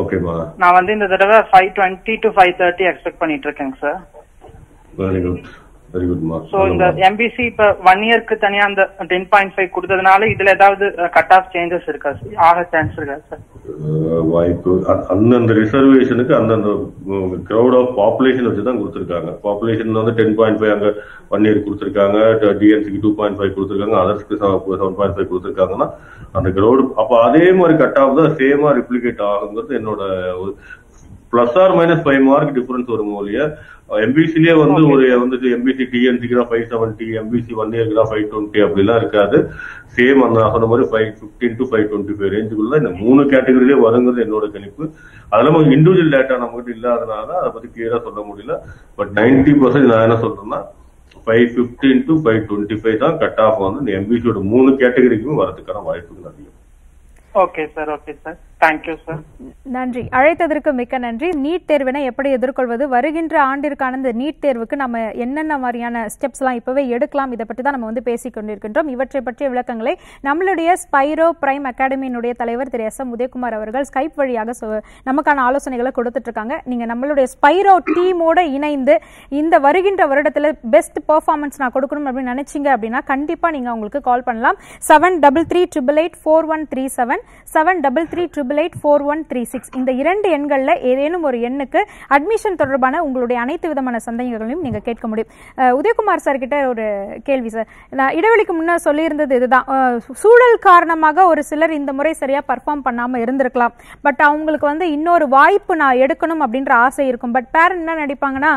Okay, ma. Now on the 520 to 530 expect panitrking, sir. Very good. Very good, ma. So in the MBC per 1 year and the 10.5 cutoff changes the reservation the crowd of population population 10.5 1 year DNC 2.5 others 7.5 and the crowd cutoff the same or replicate plus or minus 5 mark difference or more. MBC le vandu oru MBC DNC 570 MBC 1 year 520 appilla irukadhu same anna agana mari 515 to 525 range kulla indha moonu category le varungadhu ennoda kanippu adala individual data namakku illadanaala adha pathi clear ah solla mudiyala but 90% na enna solrana 515 to 525 da cut off vandu MBC oda moonu category ku varadhukana vaayippugal adhigam. Okay, sir. Okay, sir. Thank you, sir. நன்றி. அழைத்ததற்கு மிக்க நன்றி. NEET தேர்வினை எப்படி எதிர்கொள்வது? வருகின்ற ஆண்டிற்கான இந்த NEET தேர்வுக்கு நாம என்னென்ன மாதிரியான ஸ்டெப்ஸ்லாம் இப்பவே எடுக்கலாம் இத பத்தி தான் நம்ம பேசிக் கொண்டிருக்கிறோம். இவற்றை பற்றிய விளக்கங்களை நம்மளுடைய ஸ்பைரோ பிரைம் அகாடமியினுடைய தலைவர் திரு எஸ்.எம். உதயகுமார் அவர்கள் ஸ்கைப் வழியாக நமக்கான ஆலோசனைகளை கொடுத்துட்டு இருக்காங்க. நீங்க நம்மளுடைய ஸ்பைரோ டீமோட இணைந்து இந்த வருகின்ற வருடத்துல பெஸ்ட் பெர்ஃபார்மன்ஸ் நான் கொடுக்கணும் அப்படி நினைச்சீங்க அப்படினா கண்டிப்பா நீங்க உங்களுக்கு கால் பண்ணலாம். 7338884137 733884136 இந்த இரண்டு எண்கள்ல ஏதேனும் ஒரு எண்ணுக்கு அட்மிஷன் தொடர்பான உங்களுடைய அனைத்து விதமான சந்தேகங்களையும் நீங்க கேட்க முடியும். உதயகுமார் சார் கிட்ட ஒரு கேள்வி சார். நான் இடவெளிக்கு முன்ன சொல்லியிருந்தது இதுதான். சூழல் காரணமாக ஒரு சிலர் இந்த முறை சரியா பெர்ஃபார்ம் பண்ணாம இருந்திருக்கலாம். பட் அவங்களுக்கு இன்னொரு வாய்ப்பு நான் எடுக்கணும் அப்படிங்கற ஆசை இருக்கும். பட் பேரண்ட் என்ன நினைப்பாங்கன்னா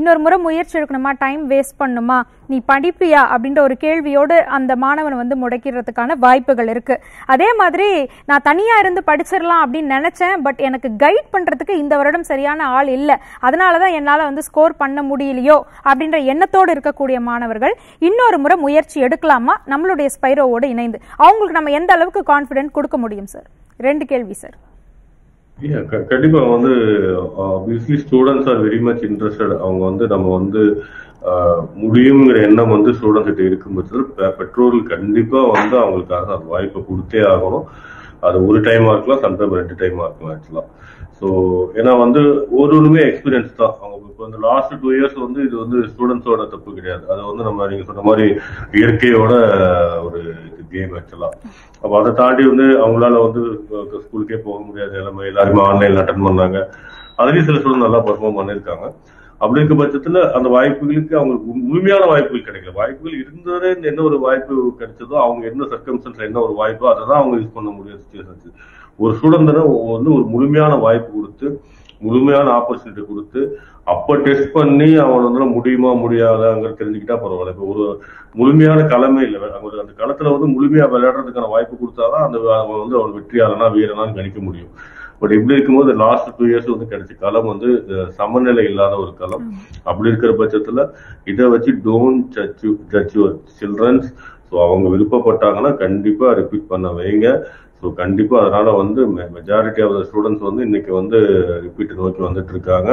இன்னொரு முறை முயற்சி எடுக்கணுமா டைம் வேஸ்ட் பண்ணுமா நீ படிப்பியா அப்படிங்கற ஒரு கேள்வியோட அந்த மாணவன் முடக்கிறதுக்கான வாய்ப்புகள் இருக்கு. அதே மாதிரி நான் தனியா இருந்து படிச்சிரலாம் அப்படி நினைச்சேன் பட் எனக்கு கைட் பண்றதுக்கு இந்த வருடம் சரியான ஆள் இல்ல அதனால தான் என்னால ஸ்கோர் பண்ண முடியலையோ அப்படிங்கற எண்ணத்தோட இருக்க கூடிய மாணவர்கள் இன்னொரு முறை முயற்சி எடுக்கலாமா நம்மளுடைய ஸ்பைரோவோட இணைந்து அவங்களுக்கு நம்ம எந்த அளவுக்கு கான்ஃபிடன்ட் கொடுக்க முடியும் சார்? ரெண்டு கேள்வி சார். Yeah, கண்டிப்பா obviously students are very much interested. அவங்க நம்ம முடியும்ங்கற எண்ணம் ஸ்டூடண்ட்ஸ் கிட்ட இருக்கும்போது பெட்ரோல் கண்டிப்பா அவங்களுக்காக அந்த வாய்ப்பை கொடுத்தே ஆகணும். அது ஒரு டைமா இருக்கலாம், சம்டைம் ரெண்டு டைமா இருக்கலாம் ஆக்சுவலா. ஸோ ஏன்னா ஒருமே எக்ஸ்பீரியன்ஸ் தான். அவங்க இப்போ லாஸ்ட் 2 இயர்ஸ் இது ஸ்டூடெண்ட்ஸோட தப்பு கிடையாது. அது நம்ம நீங்க சொன்ன மாதிரி இயற்கையோட ஒரு கேம் ஆக்சுவலா. அப்போ அதை தாண்டி அவங்களால ஸ்கூலுக்கே போக முடியாது நிலைமை. எல்லாருமே ஆன்லைன்ல அட்டன் பண்ணாங்க. அதுலேயும் சில ஸ்டூடெண்ட் நல்லா பெர்ஃபார்ம் பண்ணியிருக்காங்க. அப்படி இருக்க பட்சத்துல அந்த வாய்ப்புகளுக்கு அவங்களுக்கு முழுமையான வாய்ப்புகள் கிடைக்கல. வாய்ப்புகள் இருந்ததே என்ன ஒரு வாய்ப்பு கிடைச்சதோ அவங்க என்ன சர்க்கம்ஸ்டன்ஸ்ல என்ன ஒரு வாய்ப்போ அதை தான் அவங்க யூஸ் பண்ண முடியாத சுச்சுவேஷன். ஒரு ஸ்டூடெண்ட் ஒரு முழுமையான வாய்ப்பு கொடுத்து முழுமையான ஆப்பர்ச்சுனிட்டி கொடுத்து அப்ப டெஸ்ட் பண்ணி அவங்கள முடியுமா முடியாத அங்க தெரிஞ்சுக்கிட்டா பரவாயில்ல. இப்போ ஒரு முழுமையான களமே இல்லை, அந்த களத்துல முழுமையா விளையாடுறதுக்கான வாய்ப்பு கொடுத்தாதான் அந்த அவன் வெற்றியாளனா வீரனான்னு கணிக்க முடியும். பட் இப்படி இருக்கும்போது லாஸ்ட் 2 இயர்ஸ் கிடைச்ச களம் சமநிலை இல்லாத ஒரு களம். அப்படி இருக்கிற பட்சத்துல இதை வச்சு don't judge your childrens. So அவங்க விருப்பப்பட்டாங்கன்னா கண்டிப்பா ரிப்பீட் பண்ண வைங்க. ஸோ கண்டிப்பா அதனால மெஜாரிட்டி ஆஃப் த ஸ்டூடெண்ட்ஸ் இன்னைக்கு ரிப்பீட் நோக்கி வந்துட்டு இருக்காங்க.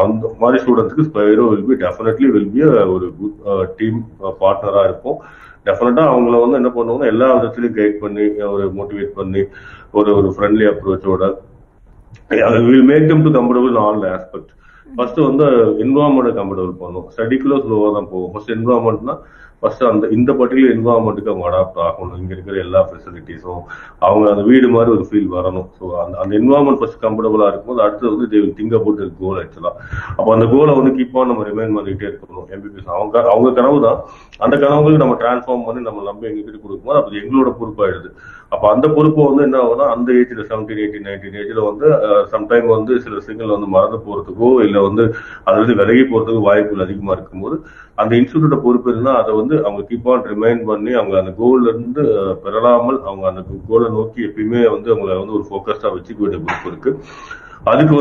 அந்த மாதிரி ஸ்டூடெண்ட்ஸுக்கு Spiro will be definitely will be ஒரு குட் டீம் பார்ட்னரா இருக்கும். டெஃபினட்டா அவங்கள என்ன பண்ணுவாங்கன்னா எல்லா விதத்திலையும் கைட் பண்ணி ஒரு மோட்டிவேட் பண்ணி ஒரு ஒரு ஃப்ரெண்ட்லி அப்ரோச்சோட will make to comfortable in all aspect. First environment comfortable பண்ணும். ஸ்டடிக்குள்ள ஸ்லோவா தான் போகும். ஃபர்ஸ்ட் என்விரான்மெண்ட்னா ஃபர்ஸ்ட் அந்த இந்த பர்டிகுலர் என்விரான்மெண்ட்டுக்கு அவங்க அடாப்ட் ஆகணும். இங்கே இருக்கிற எல்லா ஃபெசிலிட்டிஸும் அவங்க அந்த வீடு மாதிரி ஒரு ஃபீல் வரணும். ஸோ அந்த என்விரான்மெண்ட் ஃபர்ஸ்ட் கம்ஃபர்டபுளாக இருக்கும்போது அடுத்தது they will think about the goal ஆக்சுவலாக. அப்போ அந்த கோலை கீப்பாக நம்ம ரிமைண்ட் பண்ணிகிட்டே இருக்கணும். எம்பிபிஎஸ் அவங்க கனவு தான். அந்த கனவுகளுக்கு நம்ம டிரான்ஸ்ஃபார்ம் பண்ணி நம்ம நம்ப எங்ககிட்ட கொடுக்கும்போது அப்போ எங்களோட பொறுப்பாயிடுது. அப்போ அந்த பொறுப்பை என்ன ஆகுனா அந்த ஏஜில் 17, 18, 19 ஏஜில் சம்டைம் சில விஷயங்கள் மறந்து போகிறதுக்கோ இல்லை அதுலேருந்து விலகி போகிறதுக்கோ வாய்ப்புகள் அதிகமாக இருக்கும்போது அந்த இன்ஸ்டியூட்டோட பொறுப்பு இருந்தால் அதை அவங்க கீப் ஆன் ரிமைண்ட் பண்ணி அவங்க அந்த கோல்ல இருந்து பெறலாமல் அவங்க அந்த கோலை நோக்கி எப்பயுமே அவங்களை ஒரு ஃபோக்கஸ்டா வச்சுக்க வேண்டிய குரூப் இருக்கு. அதுக்கு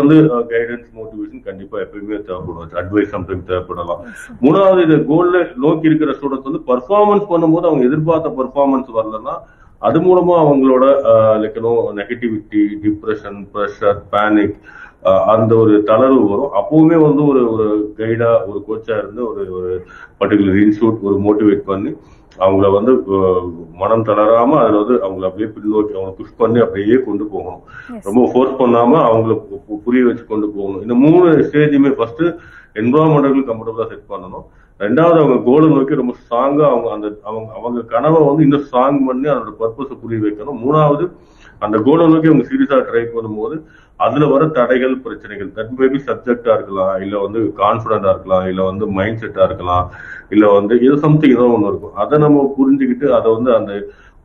கைடன்ஸ் மோட்டிவேஷன் கண்டிப்பா எப்பயுமே தேவைப்படும். அட்வைஸ் சம்டைம் தேவைப்படலாம். மூணாவது இந்த கோல்ல நோக்கி இருக்கிற ஸ்டூடெண்ட்ஸ் பர்ஃபார்மன்ஸ் பண்ணும்போது அவங்க எதிர்பார்த்த பர்ஃபார்மன்ஸ் வரலன்னா அது மூலமா அவங்களோட நெகட்டிவிட்டி, டிப்ரெஷன், ப்ரெஷர், பேனிக் அந்த ஒரு தளர்வு வரும். அப்பவுமே ஒரு ஒரு கைடா ஒரு கோச்சா இருந்து ஒரு ஒரு பர்டிகுலர் இன்ஸ்டியூட் மோட்டிவேட் பண்ணி அவங்கள மனம் தளராம அதுல அவங்களை அப்படியே பின்னோக்கி அவங்களை புஷ் பண்ணி அப்படியே கொண்டு போகணும். ரொம்ப ஃபோர்ஸ் பண்ணாம அவங்களை புரிய வச்சு கொண்டு போகணும். இந்த 3 ஸ்டேஜுமே ஃபர்ஸ்ட் என்விரான்மெண்ட் கம்ஃபர்டபுளா செட் பண்ணணும். ரெண்டாவது அவங்க கோலை நோக்கி ரொம்ப ஸ்ட்ராங்கா அவங்க கனவை இன்னும் ஸ்ட்ராங் பண்ணி அதோட பர்பஸை புரிய வைக்கணும். மூணாவது அந்த கோலை நோக்கி அவங்க சீரியஸா ட்ரை பண்ணும்போது அதுல வர தடைகள், பிரச்சனைகள், தட் மேபி சப்ஜெக்டா இருக்கலாம், இல்ல கான்ஃபிடண்டா இருக்கலாம், இல்ல மைண்ட் செட்டா இருக்கலாம், இல்ல இது சம்திங் ஏதோ ஒண்ணு இருக்கும். அதை நம்ம புரிஞ்சுக்கிட்டு அதை அந்த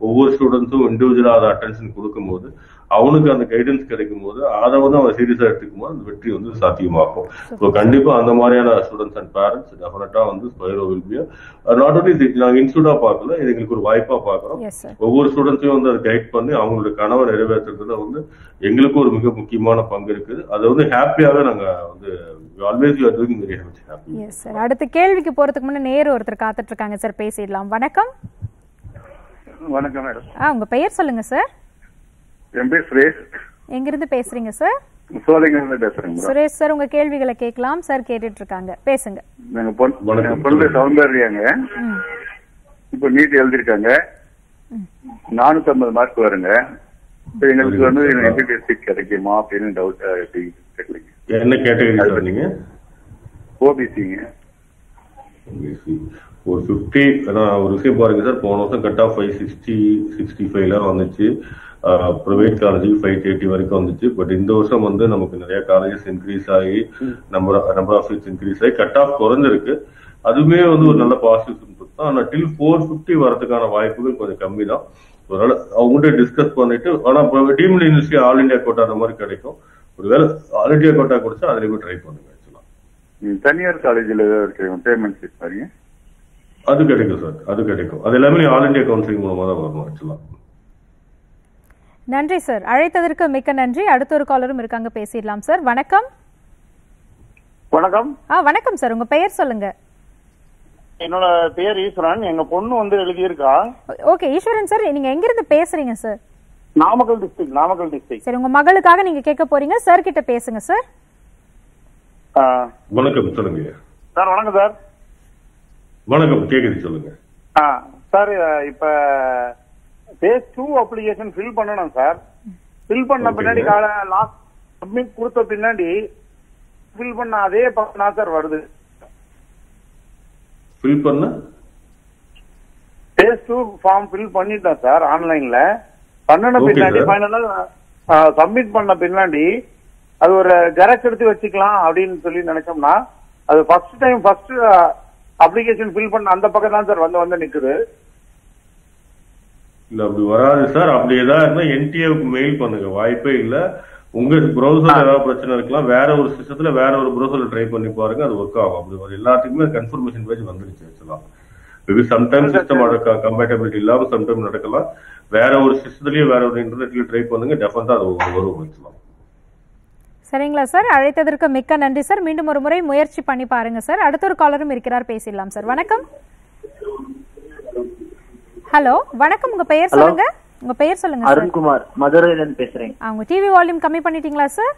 ஒவ்வொரு ஸ்டூடெண்ட்ஸும் இண்டிவிஜுவலா அதை அட்டென்ஷன் கொடுக்கும் போது அவனுக்கு அந்த கைடன்ஸ் கிடைக்கும் போது அதை அவன் சீரியஸா எடுத்துக்கும் போது அந்த வெற்றி சாத்தியமாகும். ஸோ கண்டிப்பா அந்த மாதிரியான ஸ்டூடெண்ட்ஸ் அண்ட் பேரண்ட்ஸ் டெஃபினட்டா Spiro will be not only நாங்கள் இன்ஸ்டியூட்டா பார்க்கல, இது எங்களுக்கு ஒரு வாய்ப்பா பாக்குறோம். ஒவ்வொரு ஸ்டூடெண்ட்ஸையும் அதை கைட் பண்ணி அவங்களுடைய கனவை நிறைவேற்றுறதுல எங்களுக்கு ஒரு மிக முக்கியமான பங்கு இருக்குது. அதை ஹாப்பியாவே நாங்க always you are doing very happy. Yes sir, அடுத்த கேள்விக்கு போறதுக்கு முன்னாடி நேர் ஒருத்தர் காத்துட்டு இருக்காங்க சார், பேசிடலாம். வணக்கம். வணக்கம் மேடம். உங்க பெயர் சொல்லுங்க சார். என் பேர் சுரேஷ். எங்க இருந்து பேசுறீங்க சார்? சோலைங்க இருந்து பேசுறேன். சுரேஷ் சார், உங்க கேள்விகளை கேட்கலாம் சார், கேட்டுட்டு இருக்காங்க, பேசுங்க. நாங்க பொண்ணு சௌந்தர்யாங்க. இப்போ நீட் எழுதிருக்காங்க, 450 மார்க் வருங்க. எங்களுக்கு எம்பிபிஎஸ் சீட் கிடைக்குமா அப்படின்னு டவுட்டா கேட்கலீங்க. என்ன கேட்டகரி? ஓபிசிங்க. ஒரு 50 ஒரு விஷயம் பாருங்க சார், போன வருஷம் கட் ஆஃப் 565 வந்துச்சு. பிரைவேட் காலேஜுக்கு 580 வரைக்கும் வந்துச்சு. பட் இந்த வருஷம் நமக்கு நிறைய காலேஜஸ் இன்க்ரீஸ் ஆகி நம்பர் ஆஃப் சீட்ஸ் இன்க்ரீஸ் ஆகி கட் ஆஃப் குறைஞ்சிருக்கு. அதுவுமே ஒரு நல்ல பாசிட்டிவ் இன்புட் தான். ஆனால் டில் 450 வரதுக்கான வாய்ப்புகள் கொஞ்சம் கம்மி தான். அதனால அவங்கள்ட்ட டிஸ்கஸ் பண்ணிட்டு, ஆனா deemed university all India quota அந்த மாதிரி கிடைக்கும். ஒருவேளை ஆல் இண்டியா கோட்டா கொடுத்தா அதுலேயுமே ட்ரை பண்ணுங்க. தனியார் காலேஜில் பேமெண்ட் சீட் பாருங்க, அது கிடைக்கும் சார், அது கிடைக்கும். அது எல்லாமே ஆல் இண்டியா கவுன்சிலிங் மூலமா தான் வரணும் ஆக்சுவலா. நன்றி சார், அழைத்ததற்கு மிக்க நன்றி. அடுத்த ஒரு காலரும் இருக்காங்க, பேசிடலாம் சார். வணக்கம். வணக்கம். வணக்கம் சார், உங்க பெயர் சொல்லுங்க. என்னோட பெயர் ஈஸ்வரன். எங்க பொண்ணு எழுதியிருக்கா. ஓகே ஈஸ்வரன் சார், நீங்க எங்க இருந்து பேசுறீங்க sir? Namakkal district. Namakkal district. சரி, உங்க மகளுக்காக நீங்க கேட்க போறீங்க, சார் கிட்ட பேசுங்க சார். வணக்கம் சொல்லுங்க சார். வணக்கம் சார். வணக்கம், கேக்குது சொல்லுங்க சார். இப்ப பேஸ் 2 அப்ளிகேஷன் ஃபில் பண்ணணும் சார். ஃபில் பண்ண பின்னாடி லாஸ்ட் சப்மிட் கொடுத்த பின்னாடி ஃபில் பண்ண அதே பண்ணா சார் வருது. ஃபில் பண்ண பேஸ் 2 ஃபார்ம் ஃபில் பண்ணிட்டேன் சார் ஆன்லைன்ல. பண்ணன பின்னாடி ஃபைனலா சப்மிட் பண்ண பின்னாடி அது ஒரு ஜெராக்ஸ் எடுத்து வச்சுக்கலாம் அப்படின்னு சொல்லி நினைச்சோம்னா அது first time first application fill பண்ண அந்த பக்கம் தான் சார் வந்து நிக்குது. அப்படி வராது சார், அப்படி ஏதாவது இருந்தா என்டிஏவுக்கு மெயில் பண்ணுங்க, வாய்ப்பே இல்ல. உங்க ப்ரௌசர்ல ஏதாவது பிரச்சனை இருக்கலாம், வேற ஒரு சிஸ்டத்துல வேற ஒரு ப்ரௌசர்ல ட்ரை பண்ணி பாருங்க, அது ஒர்க் ஆகும். அப்படி எல்லாத்துக்குமே கன்ஃபர்மேஷன் பேஜ் வந்துருச்சு ஆக்சுவலா. பிகாஸ் சம்டைம் சிஸ்டம் கம்பேட்டபிலிட்டி இல்லாம சம்டைம் நடக்கலாம். வேற ஒரு சிஸ்டத்துலயும் வேற ஒரு இன்டர்நெட்லயும் ட்ரை பண்ணுங்க, டெஃபனட்டா அது வரும் ஆக்சுவலா. சரிங்களா சார், அழைத்ததற்கு மிக்க நன்றி சார். மீண்டும் ஒரு முறை முயற்சி பண்ணி பாருங்க சார். அடுத்த ஒரு காலரும் இருக்கிறார், பேசிடலாம் சார். வணக்கம். ஹலோ வணக்கம், உங்க பெயர் சொல்லுங்க. உங்க பெயர் சொல்லுங்க. அருண்குமார், மதுரையில இருந்து பேசுறேன். அவங்க டிவி வால்யூம் கம்மி பண்ணிட்டீங்களா சார்?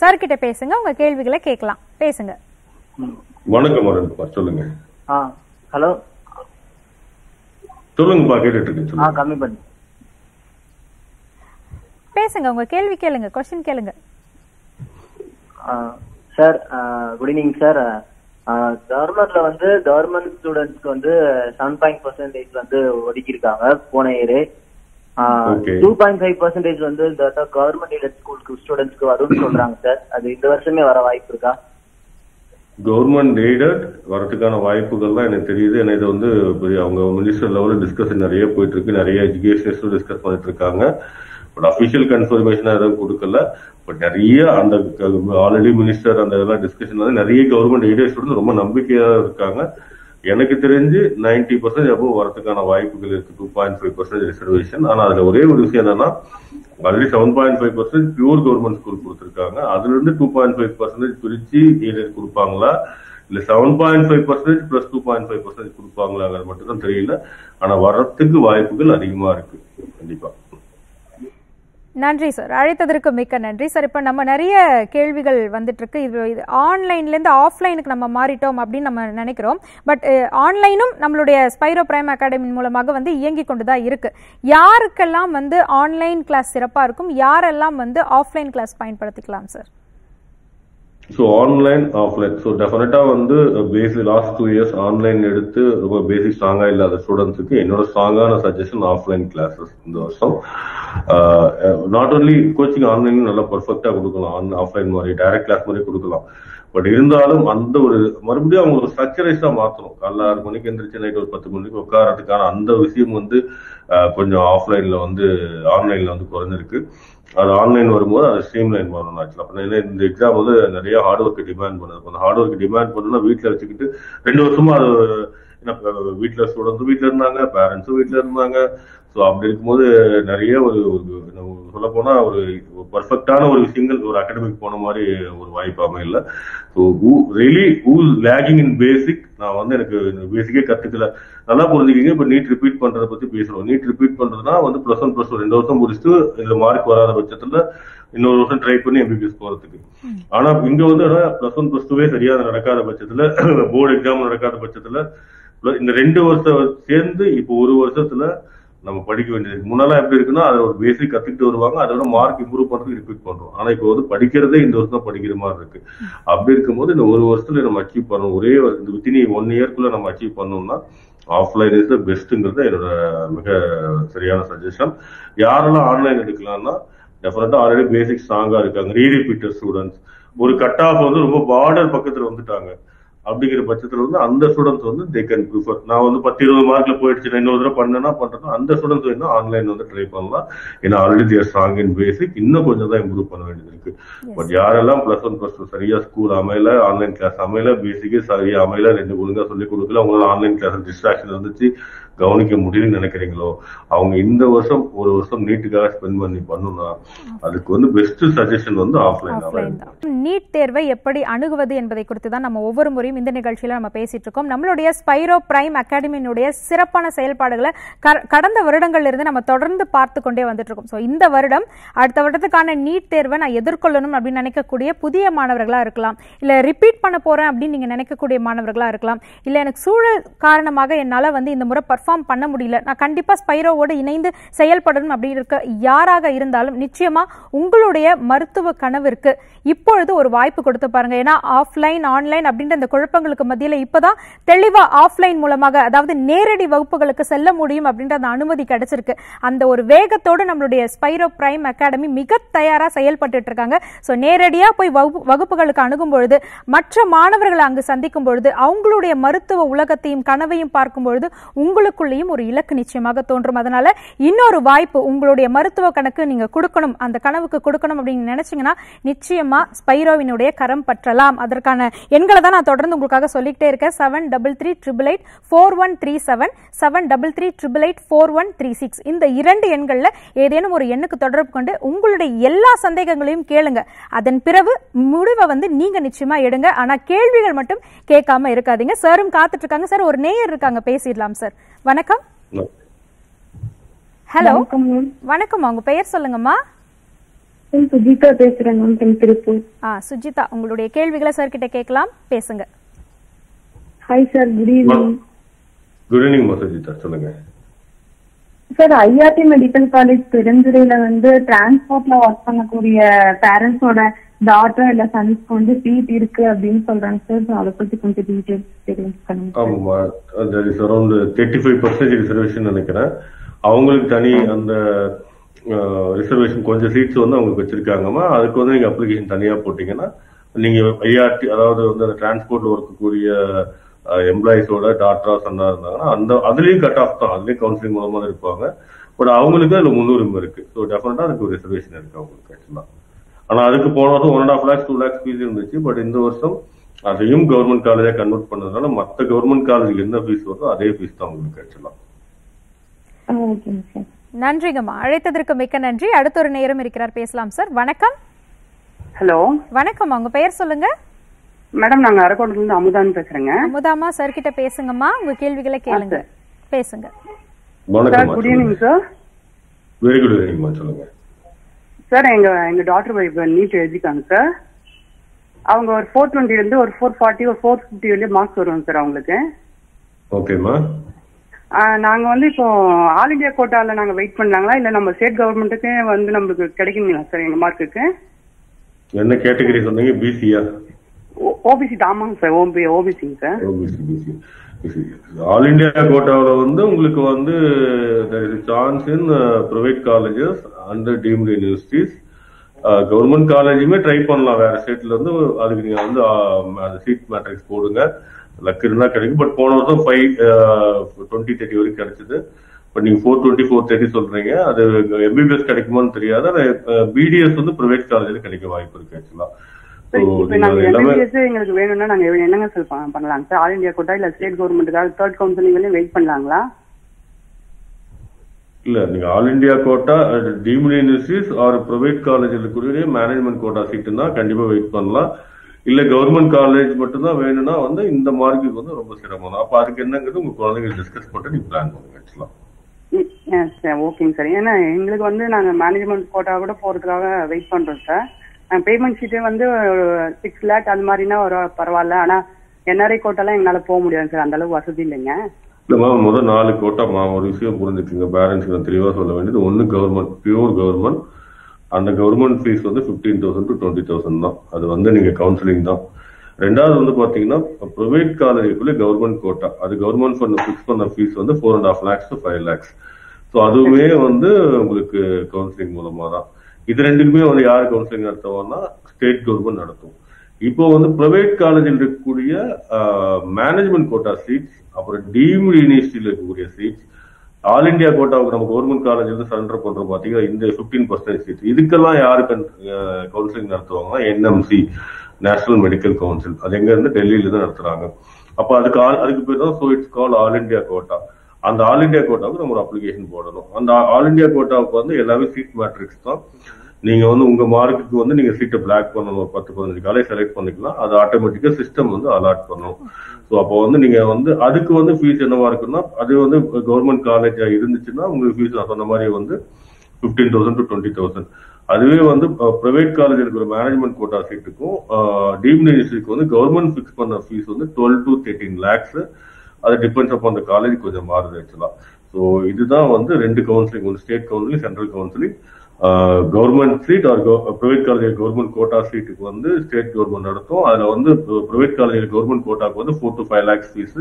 சார் கிட்ட பேசுங்க, உங்க கேள்விகளை கேட்கலாம், பேசுங்க. வணக்கம் அருண்குமார், சொல்லுங்க. ஹலோ சொல்லுங்கப்பா, கேட்டுட்டு இருக்கேன். கம்மி பண்ணி பேசுங்க, உங்க கேள்வி கேளுங்க, क्वेश्चन கேளுங்க. Sir good evening sir. கவர்மெண்ட்ல வந்து கவர்மெண்ட் ஸ்டூடண்ட்ஸ்க்கு வந்து 7.5% வந்து ஒதுக்கி இருக்காங்க போன இயர். 2.5% வந்து இந்த கவர்மெண்ட் எய்டட் ஸ்கூலுக்கு ஸ்டூடண்ட்ஸ்க்கு வரும்னு சொல்றாங்க சார். அது இந்த வருஷமே வர வாய்ப்பு இருக்கா? கவர்மெண்ட் எய்டட் வரதுக்கான வாய்ப்புகள் தான் எனக்கு தெரியுது. ஏன்னா இது வந்து அவங்க மினிஸ்டர் லெவலில் டிஸ்கஷன் நிறைய போயிட்டு இருக்கு, நிறைய எஜுகேஷனிஸ்டும் டிஸ்கஸ் பண்ணிட்டு இருக்காங்க. பட் அபிஷியல் கன்ஃபர்மேஷன் எதுவும் கொடுக்கல. பட் நிறைய அந்த ஆல்ரெடி மினிஸ்டர் அந்த இதெல்லாம் டிஸ்கஷன் நிறைய கவர்மெண்ட் எய்டட் ஸ்டூடெண்ட் ரொம்ப நம்பிக்கையா இருக்காங்க. எனக்கு தெரிஞ்சு 90% எப்போ வரதுக்கான வாய்ப்புகள் இருக்கு, 2.5% ரிசர்வேஷன். ஆனா அதுல ஒரே ஒரு விஷயம் என்னன்னா, ஆல்ரெடி 7.5% பியூர் கவர்மெண்ட் ஸ்கூல் கொடுத்துருக்காங்க. அதுல இருந்து 2.5% பிரிச்சு எய்டட் கொடுப்பாங்களா, இல்ல 7.5% பிளஸ் 2.5% கொடுப்பாங்களாங்கிறது மட்டும்தான் தெரியல. ஆனா வரத்துக்கு வாய்ப்புகள் அதிகமா இருக்கு கண்டிப்பா. நன்றி சார், அழைத்ததற்கு மிக்க நன்றி சார். இப்போ நம்ம நிறைய கேள்விகள் வந்துட்டு இருக்கு. இது ஆன்லைன்லேருந்து ஆஃப்லைனுக்கு நம்ம மாறிட்டோம் அப்படின்னு நம்ம நினைக்கிறோம். பட் ஆன்லைனும் நம்மளுடைய ஸ்பைரோ பிரைம் அகாடமி மூலமாக வந்து இயங்கி கொண்டு தான் இருக்கு. யாருக்கெல்லாம் வந்து ஆன்லைன் கிளாஸ் சிறப்பாக இருக்கும், யாரெல்லாம் வந்து ஆஃப்லைன் கிளாஸ் பயன்படுத்திக்கலாம் sir? So online offline so டெஃபினட்டாக வந்து பேசிக் லாஸ்ட் 2 இயர்ஸ் ஆன்லைன் எடுத்து ரொம்ப பேசிக் ஸ்ட்ராங்காக இல்லாத ஸ்டூடெண்ட்ஸுக்கு என்னோட ஸ்ட்ராங்கான சஜஷன் ஆஃப்லைன் கிளாஸஸ் இந்த வருஷம். நாட் ஓன்லி கோச்சிங் ஆன்லைன்லையும் நல்லா பர்ஃபெக்டாக கொடுக்கலாம், ஆஃப்லைன் மாதிரி டைரக்ட் கிளாஸ் மாதிரி கொடுக்கலாம். பட் இருந்தாலும் அந்த ஒரு மறுபடியும் அவங்க ஒரு ஸ்ட்ரக்சரைஸாக மாற்றணும். காலைல 6 மணிக்கு எந்திரிச்சு நைட் ஒரு 10 மணிக்கு உட்காரத்துக்கான அந்த விஷயம் வந்து கொஞ்சம் ஆஃப்லைனில் வந்து ஆன்லைனில் வந்து குறைஞ்சிருக்கு. அது ஆன்லைன் வரும்போது அது ஸ்ட்ரீம் லைன் பண்ணணும் ஆக்சுவலா. அப்படின்னா இந்த எக்ஸாம் வந்து நிறைய ஹார்ட் ஒர்க் டிமாண்ட் பண்ணுது. அந்த ஹார்ட் ஒர்க் டிமாண்ட் பண்ணணும்னா வீட்டில் வச்சுக்கிட்டு 2 வருஷமா அது ஏன்னா வீட்டில் ஸ்டூடெண்ட்ஸும் வீட்டில் இருந்தாங்க, பேரண்ட்ஸும் வீட்டில் இருந்தாங்க. ஸோ அப்படி இருக்கும்போது நிறைய ஒரு சொல்லப்போனா ஒரு பர்ஃபெக்டான ஒரு விஷயங்கள் ஒரு அகாடமிக் போன மாதிரி ஒரு வாய்ப்பு அமையல. So really who's lagging in basic, நான் வந்து எனக்கு பேசிக்கே கற்றுக்கல. நல்லா புரிஞ்சுக்கிங்க, இப்போ நீட் ரிப்பீட் பண்றதை பத்தி பேசுறோம். நீட் ரிப்பீட் பண்றதுனா வந்து +1 +2 2 வருஷம் முடிச்சுட்டு இதுல மார்க் வராத பட்சத்துல இன்னொரு வருஷம் ட்ரை பண்ணி எம்பிபிஎஸ் போறதுக்கு. ஆனா இங்க வந்து +1 +2 சரியா நடக்காத பட்சத்துல, போர்டு எக்ஸாம் நடக்காத பட்சத்துல, இந்த 2 வருஷம் சேர்ந்து இப்போ 1 வருஷத்துல நம்ம படிக்க வேண்டியது. முன்னாலாம் எப்படி இருக்குன்னா அதை ஒரு பேசிக் கத்துக்கிட்டு வருவாங்க, அதோட மார்க் இம்ப்ரூவ் பண்றதுக்கு ரிப்பீட் பண்றோம். ஆனா இப்போ வந்து படிக்கிறதே இந்த வருஷம் தான் படிக்கிற மாதிரி இருக்கு. அப்படி இருக்கும்போது இந்த 1 வருஷத்துல நம்ம அச்சீவ் பண்ணணும், ஒரே வித்தின் 1 இயர்க்குள்ள நம்ம அச்சீவ் பண்ணோம்னா ஆஃப்லைன் இஸ் த பெஸ்ட்ங்கிறது என்னோட மிக சரியான சஜஷன். யாரெல்லாம் ஆன்லைன் எடுக்கலாம்னா டெஃபினட்டா ஆல்ரெடி பேசிக் ஸ்ட்ராங்கா இருக்காங்க, ரீரிப்பீட்டர் ஸ்டூடெண்ட்ஸ், ஒரு கட் ஆஃப் வந்து ரொம்ப பார்டர் பக்கத்துல வந்துட்டாங்க அப்படிங்கிற பட்சத்துல வந்து அந்த ஸ்டூடெண்ட்ஸ் வந்து தே கேன் ப்ரிஃபர். நான் வந்து 10-20 மார்க்ல போயிடுச்சு, இன்னொரு தடவை பண்ணேன்னா பண்றேன்னா அந்த ஸ்டூடெண்ட்ஸ் வேணும் ஆன்லைன் வந்து ட்ரை பண்ணலாம். ஏன்னா ஆல்ரெடி தேர் ஸ்ட்ராங் இன் பேசிக், இன்னும் கொஞ்சம் தான் இம்ப்ரூவ் பண்ண வேண்டியது இருக்கு. பட் யாரெல்லாம் +1 +2 சரியா ஸ்கூல் அமையல, ஆன்லைன் கிளாஸ் அமையல, பேசிக்கே சரியா அமையல, 2 ஒழுங்கா சொல்லிக் கொடுக்கல, அவங்களால ஆன்லைன் கிளாஸ் டிஸ்ட்ராக்ஷன் இருந்துச்சு, கவனிக்க முடியும்னு நினைக்கிறீங்களோ அவங்க இந்த வருஷம் 1 வருஷம் நீட்டுக்காக ஸ்பெண்ட் பண்ணி பண்ணுனா அதுக்கு வந்து பெஸ்ட் சஜஷன் வந்து ஆஃப்லைன் தான். நீட் தேர்வை எப்படி அணுகுவது என்பதை குறித்து தான் நம்ம ஒவ்வொரு முறையும் இந்த நிகழ்ச்சியில நம்ம பேசிட்டு இருக்கோம். நம்மளுடைய ஸ்பைரோ பிரைம் அகாடமியினுடைய சிறப்பான செயல்பாடுகளை கடந்த வருடங்கள்ல இருந்து நம்ம தொடர்ந்து பார்த்து கொண்டே வந்துட்டு இருக்கோம். ஸோ இந்த வருடம் அடுத்த வருடத்துக்கான நீட் தேர்வை நான் எதிர்கொள்ளணும் அப்படின்னு நினைக்கக்கூடிய புதிய மாணவர்களா இருக்கலாம், இல்ல ரிப்பீட் பண்ண போறேன் அப்படின்னு நீங்க நினைக்கக்கூடிய மாணவர்களா இருக்கலாம், இல்ல எனக்கு சூழல் காரணமாக என்னால வந்து இந்த முறை பண்ண முடியல, நான் கண்டிப்பா ஸ்பைரோவோடு இணைந்து செயல்படணும் அப்படி இருக்க யாராக இருந்தாலும் நிச்சயமா உங்களுடைய மருத்துவ கனவிற்கு இப்பொழுது ஒரு வாய்ப்பு கொடுத்து பாருங்க. ஏன்னா ஆஃப்லைன் ஆன்லைன் அப்படின்ற அந்த குழப்பம் குழப்பங்களுக்கு மத்தியில இப்பதான் தெளிவா ஆஃப்லைன் மூலமாக அதாவது நேரடி வகுப்புகளுக்கு செல்ல முடியும் அப்படின்ற அந்த அனுமதி கிடைச்சிருக்கு. அந்த ஒரு வேகத்தோடு நம்மளுடைய ஸ்பைரோ பிரைம் அகாடமி மிக தயாரா செயல்பட்டுட்டு இருக்காங்க. சோ நேரடியா போய் வகுப்புகளுக்கு அணுகும் பொழுது மற்ற மாணவர்களை அங்கு சந்திக்கும் பொழுது அவங்களுடைய மருத்துவ உலகத்தையும் கனவையும் பார்க்கும் பொழுது உங்களுக்குள்ளேயும் ஒரு இலக்கு நிச்சயமாக தோன்றும். அதனால இன்னொரு வாய்ப்பு உங்களுடைய மருத்துவ கணக்கு நீங்க கொடுக்கணும், அந்த கனவுக்கு கொடுக்கணும் அப்படின்னு நினைச்சீங்கன்னா நிச்சயமா ஸ்பைரோவினுடைய கரம் பற்றலாம். அதற்கான எண்களை தான் நான் தொடர்ந்து உங்களுக்காக சொல்லிக்கிட்டே இருக்கேன். 7338 4137 7338 4136 இந்த இரண்டு எண்கள்ல ஏதேனும் ஒரு எண்ணுக்கு தொடர்பு கொண்டு உங்களுடைய எல்லா சந்தேகங்களையும் கேளுங்க. அதன் பிறகு முடிவை வந்து நீங்க நிச்சயமா எடுங்க. ஆனா கேள்விகள் மட்டும் கேட்காம இருக்காதீங்க. சாரும் காத்துட்டு இருக்காங்க. சார் ஒரு நேயர் இருக்காங்க, பேசிடலாம் சார். வணக்கம். ஹலோ வணக்கம், உங்க பெயர் சொல்லுங்கம்மா. சுஜிதா பேசுறேன் திருப்பூர். சுஜிதா உங்களுடைய கேள்விகளை சார் கிட்ட கேட்கலாம், பேசுங்க. Hi sir, good evening. Good evening Sujitha, சொல்லுங்க சார். ஐஆர்டி மெடிக்கல் காலேஜ் பெருந்துறையில வந்து டிரான்ஸ்போர்ட்ல ஒர்க் பண்ணக்கூடிய பேரண்ட்ஸோட டாட்டர் இல்ல சன்ஸ்க்கு வந்து சீட் இருக்கு அப்படின்னு சொல்றாங்க சார். அதை பத்தி கொஞ்சம் டீடைல்ஸ் தெரிஞ்சுக்கணும். ஆமா, அது அரௌண்ட் 35% ரிசர்வேஷன் நினைக்கிறேன். அவங்களுக்கு தனி அந்த ரிசர்வேஷன் கொஞ்சம் சீட்ஸ் வந்து அவங்களுக்கு வச்சிருக்காங்கம்மா. அதுக்கு வந்து நீங்க அப்ளிகேஷன் தனியா போட்டீங்கன்னா நீங்க ஐஆர்டி அதாவது வந்து அந்த டிரான்ஸ்போர்ட்ல இருக்கக்கூடிய எம்ப்ளாயிஸோட டாக்டரா சொன்னா இருந்தாங்கன்னா அந்த அதுலயும் கட் ஆஃப் தான், அதுலயும் கவுன்சிலிங் மூலமா தான் இருப்பாங்க. பட் அவங்களுக்கு அதுல முன்னுரிமை இருக்கு. ஸோ டெஃபினட்டா அதுக்கு ஒரு ரிசர்வேஷன் இருக்கு அவங்களுக்கு ஆக்சுவலா. ஆனா அதுக்கு போன வருஷம் 1.5 lakhs 2 lakhs ஃபீஸ் இருந்துச்சு. பட் இந்த வருஷம் அதையும் கவர்மெண்ட் காலேஜா கன்வெர்ட் பண்ணதுனால மற்ற கவர்மெண்ட் காலேஜுக்கு என்ன ஃபீஸ் வருதோ அதே ஃபீஸ் தான் அவங்களுக்கு ஆக்சுவலா. நன்றிங்கம்மா, அழைத்ததற்கு மிக்க நன்றி. அடுத்த ஒரு நேரம் இருக்கிறார், பேசலாம் சார். வணக்கம். ஹலோ வணக்கம், உங்க பெயர் சொல்லுங்க. மேடம் நாங்க அரக்கோடத்துல இருந்து அமுதான் பேசுறேங்க. அமுதாமா சார் கிட்ட பேசுங்கம்மா, உங்க கேள்விகளை கேளுங்க, பேசுங்க. வணக்கம், good evening sir. Very good ஈவினிங்மா, சொல்லுங்க சார். எங்க டாக்டர் நீட் எழுதிக்காங்க சார். அவங்க ஒரு 420 இருந்து ஒரு 440 ஒரு 450 வந்து மார்க்ஸ் வருவாங்க சார் அவங்களுக்கு. ஓகேமா, நாங்க வந்து இப்போ ஆல் இண்டியா கோட்டால நாங்க வெயிட் பண்ணலாங்களா இல்ல நம்ம ஸ்டேட் கவர்மெண்ட்டுக்கு வந்து நமக்கு கிடைக்குங்களா சார் எங்க மார்க்குக்கு? என்ன கேட்டகரி சொன்னீங்க? பிசியா ஓபிசி? ஆமாங்க சார், ஓபிசிங்க சார். ஆல் இண்டியா கோட்டாவில வந்து உங்களுக்கு வந்து chance in private colleges under deemed universities. Government காலேஜுமே ட்ரை பண்ணலாம் வேற ஸ்டேட்ல இருந்து. அதுக்கு நீங்க வந்து சீட் மேட்ரிக்ஸ் போடுங்க, லக்கு இருந்தா கிடைக்கும். பட் போன வருஷம் 520-30 வரைக்கும் கிடைச்சது. பட் நீங்க 420-430 சொல்றீங்க. அது எம்பிபிஎஸ் கிடைக்குமான்னு தெரியாது. பிடிஎஸ் வந்து பிரைவேட் காலேஜ்ல கிடைக்க வாய்ப்பு இருக்கு ஆக்சுவலா. எங்களுக்கு வேணும்னா நாங்க என்னங்க சார் பண்ணலாம் சார்? ஆல் இந்தியா கோட்டா இல்ல ஸ்டேட் கவர்மெண்ட்டுக்காக தேர்ட் கவுன்சிலிங் வெயிட் பண்ணலாங்களா? இல்ல நீங்க all India quota deemed universities or private காலேஜ்ல கூடிய மேனேஜ்மெண்ட் கோட்டா சீட்டுன்னா கண்டிப்பா வெயிட் பண்ணலாம். இல்ல கவர்மெண்ட் காலேஜ் மட்டும்தான் வேணும்னா வந்து இந்த மார்க்குக்கு வந்து ரொம்ப சிரமம் தான். அப்ப அதுக்கு என்னங்கிறது உங்க குழந்தைங்க டிஸ்கஸ் பண்ணிட்டு நீங்க பிளான் பண்ணுங்க ஆக்சுவலா. ஓகேங்க சார். ஏன்னா எங்களுக்கு வந்து நாங்க மேனேஜ்மெண்ட் கோட்டா கூட போறதுக்காக வெயிட் பண்றோம் சார். நாங்க பேமெண்ட் ஷீட்டே வந்து 6 lakh அது மாதிரினா ஒரு பரவாயில்ல. ஆனா என்ஆர்ஐ கோட்டாலாம் எங்களால போக முடியாது சார், அந்த அளவுக்கு வசதி இல்லைங்க. இல்லம்மா, முதல் 4 கோட்டா ஒரு விஷயம் புரிஞ்சுக்குங்க. பேரண்ட்ஸ் நான் தெளிவா சொல்ல வேண்டியது ஒன்னு கவர்மெண்ட், பியூர் கவர்மெண்ட். அந்த கவர்மெண்ட் ஃபீஸ் வந்து 15,000 to 20,000 தான். அது வந்து நீங்க கவுன்சிலிங் தான். ரெண்டாவது வந்து பாத்தீங்கன்னா பிரைவேட் காலேஜுக்குள்ளே கவர்மெண்ட் கோட்டா, அது கவர்மெண்ட் ஃபண்ட் ஃபிக்ஸ் பண்ண ஃபீஸ் வந்து 4.5 lakhs to 5 lakhs. ஸோ அதுவுமே வந்து உங்களுக்கு கவுன்சிலிங் மூலமா தான். இது ரெண்டுக்குமே வந்து யார் கவுன்சிலிங் நடத்துவோம்னா ஸ்டேட் கவர்மெண்ட் நடத்தும். இப்போ வந்து பிரைவேட் காலேஜில் இருக்கக்கூடிய மேனேஜ்மெண்ட் கோட்டா சீட்ஸ், அப்புறம் டீம்டு யூனிவர்சிட்டியில் இருக்கக்கூடிய சீட்ஸ், ஆல் இண்டியா கோட்டாவுக்கு நம்ம கவர்மெண்ட் காலேஜ் வந்து சரண்டர் பண்றோம் பாத்தீங்கன்னா இந்த 15% சீட், இதுக்கெல்லாம் யாரு கவுன்சிலிங் நடத்துவாங்கன்னா என்எம்சி, நேஷனல் மெடிக்கல் கவுன்சில். அது எங்க இருந்து? டெல்லியில தான் நடத்துறாங்க. அப்ப அதுக்கு பேர் தான் so it's call all India quota. அந்த ஆல் இண்டியா கோட்டாவுக்கு நம்ம ஒரு அப்ளிகேஷன் போடணும். அந்த ஆல் இண்டியா கோட்டாவுக்கு வந்து எல்லாமே சீட் மேட்ரிக்ஸ் தான். நீங்க வந்து உங்க மார்க்குக்கு வந்து நீங்க சீட்டை பிளாக் பண்ணணும், 10-15 காலேஜ் செலக்ட் பண்ணிக்கலாம். அது ஆட்டோமேட்டிக்கா சிஸ்டம் வந்து அலாட் பண்ணும். ஸோ அப்போ வந்து நீங்க வந்து அதுக்கு வந்து ஃபீஸ் என்னவா இருக்குன்னா அது வந்து கவர்மெண்ட் காலேஜா இருந்துச்சுன்னா உங்களுக்கு ஃபீஸ் நான் சொன்ன மாதிரி வந்து 15,000 to 20,000. அதுவே வந்து பிரைவேட் காலேஜ் இருக்கிற மேனேஜ்மெண்ட் கோட்டா சீட்டுக்கும் டீம்டு யூனிவர்சிட்டிக்கு வந்து கவர்மெண்ட் ஃபிக்ஸ் பண்ண ஃபீஸ் வந்து 12 to 13 lakhs. அது டிபெண்ட்ஸ் அப் அந்த காலேஜ் கொஞ்சம் மாறுது ஆக்சுவலா. ஸோ இதுதான் வந்து ரெண்டு கவுன்சிலிங், ஒன்று state counselling, central counselling. government seat or private college government quota seat state government நடத்தும். அதுல private college government quota 4 to 5 lakhs fees.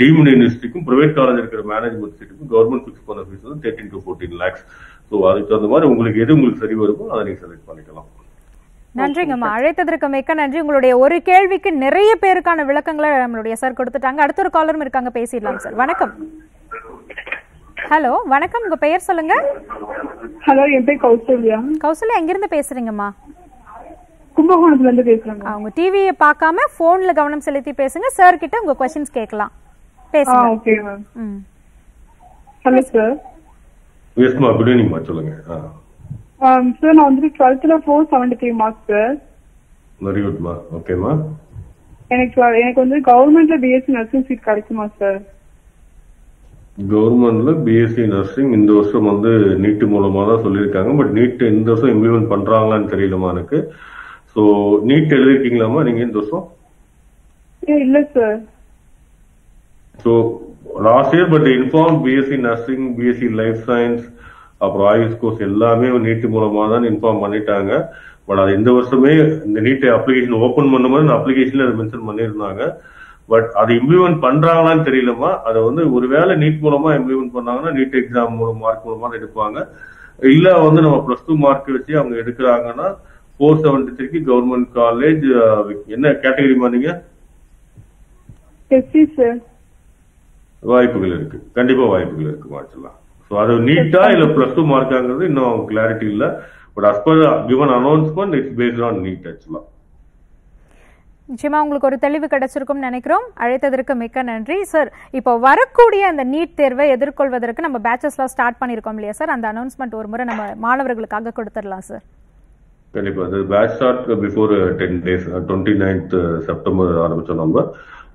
Deemed university private college management seat government fixed பண்ண fees 13 to 14 lakhs. So அதுக்கு அந்த மாதிரி உங்களுக்கு எது உங்களுக்கு சரி வருமோ அதை நீங்க செலக்ட் பண்ணிக்கலாம். நன்றிங்க அம்மா, அழைத்ததற்கு மிக்க நன்றி. உங்களுடைய ஒரு கேள்விக்கு நிறைய பேருக்கான விளக்கங்களை நம்மளுடைய சார் கொடுத்துட்டாங்க. அடுத்த ஒரு காலரும் இருக்காங்க, பேசிடலாம் சார். வணக்கம். ஹலோ வணக்கம், உங்க பெயர் சொல்லுங்க. ஹலோ என் பேர் கௌசல்யா. கௌசல்யா எங்க இருந்து பேசுறீங்கம்மா? கும்பகோணத்துல இருந்து பேசுறேன். அவங்க டிவியை பார்க்காம போன்ல கவனம் செலுத்தி பேசுங்க. சார் கிட்ட உங்க क्वेश्चंस கேட்கலாம், பேசுங்க. Okay ma'am. Hello sir. எஸ்மா குட் ஈவினிங் மா, சொல்லுங்க. சார் நான் 12th ல 473 மார்க்ஸ் சார். வெரி குட் மா. ஓகே மா, எனக்கு கவர்மெண்ட்ல BSc நர்சிங் சீட் கிடைக்குமா சார்? கவர்மெண்ட்ல BSc நர்சிங் இந்த வருஷம் நீட் மூலமா தான் சொல்லியிருக்காங்க. பட் நீட் இந்த வருஷம் இம்ப்ளிமெண்ட் பண்றாங்களான்னு தெரியலமா எனக்கு. சோ நீட் எழுதிருக்கீங்களாமா நீங்க இந்த வருஷம்? இல்ல sir. So last year but inform BSc nursing, BSc life science, அப்புறம் ஆயுஷ் கோர்ஸ் எல்லாமே நீட் மூலமா தான் இன்ஃபார்ம் பண்ணிட்டாங்க. பட் அது இந்த வருஷமே இந்த நீட் அப்ளிகேஷன் ஓபன் பண்ணும் போது அப்ளிகேஷன்ல அதை மென்ஷன் பண்ணிருந்தாங்க. பட் அது இம்ப்ளிமெண்ட் பண்றாங்களான்னு தெரியலமா. அதை ஒருவேளை நீட் மூலமா இம்ப்ளிமெண்ட் பண்ணாங்கன்னா நீட் எக்ஸாம் மார்க் மூலமா எடுப்பாங்க. இல்ல நம்ம +2 மார்க் வச்சு அவங்க எடுக்கிறாங்கன்னா 473க்கு கவர்மெண்ட் காலேஜ் என்ன கேட்டகரி மாறீங்க? வாய்ப்புகள் இருக்கு, கண்டிப்பா வாய்ப்புகள் இருக்கு மாற்றலாம். ஸோ அது நீட்டா இல்ல +2 மார்க்காங்கிறது இன்னும் கிளாரிட்டி இல்ல. But as per given announcement it's based on NEET. ஆக்சுவலா நிச்சயமா உங்களுக்கு ஒரு தெளிவு கிடைச்சிருக்கும் நினைக்கிறோம். அழைத்ததற்கு மிக்க நன்றி சார். இப்போ வரக்கூடிய அந்த நீட் தேர்வை எதிர்கொள்வதற்கு நம்ம பேச்சஸ்லாம் ஸ்டார்ட் பண்ணியிருக்கோம் இல்லையா சார்? அந்த அனௌன்ஸ்மெண்ட் ஒரு முறை நம்ம மாணவர்களுக்காக கொடுத்துடலாம் சார். கண்டிப்பா அது batch start before 10 days 29th September ஆரம்பிச்சோம். நம்ம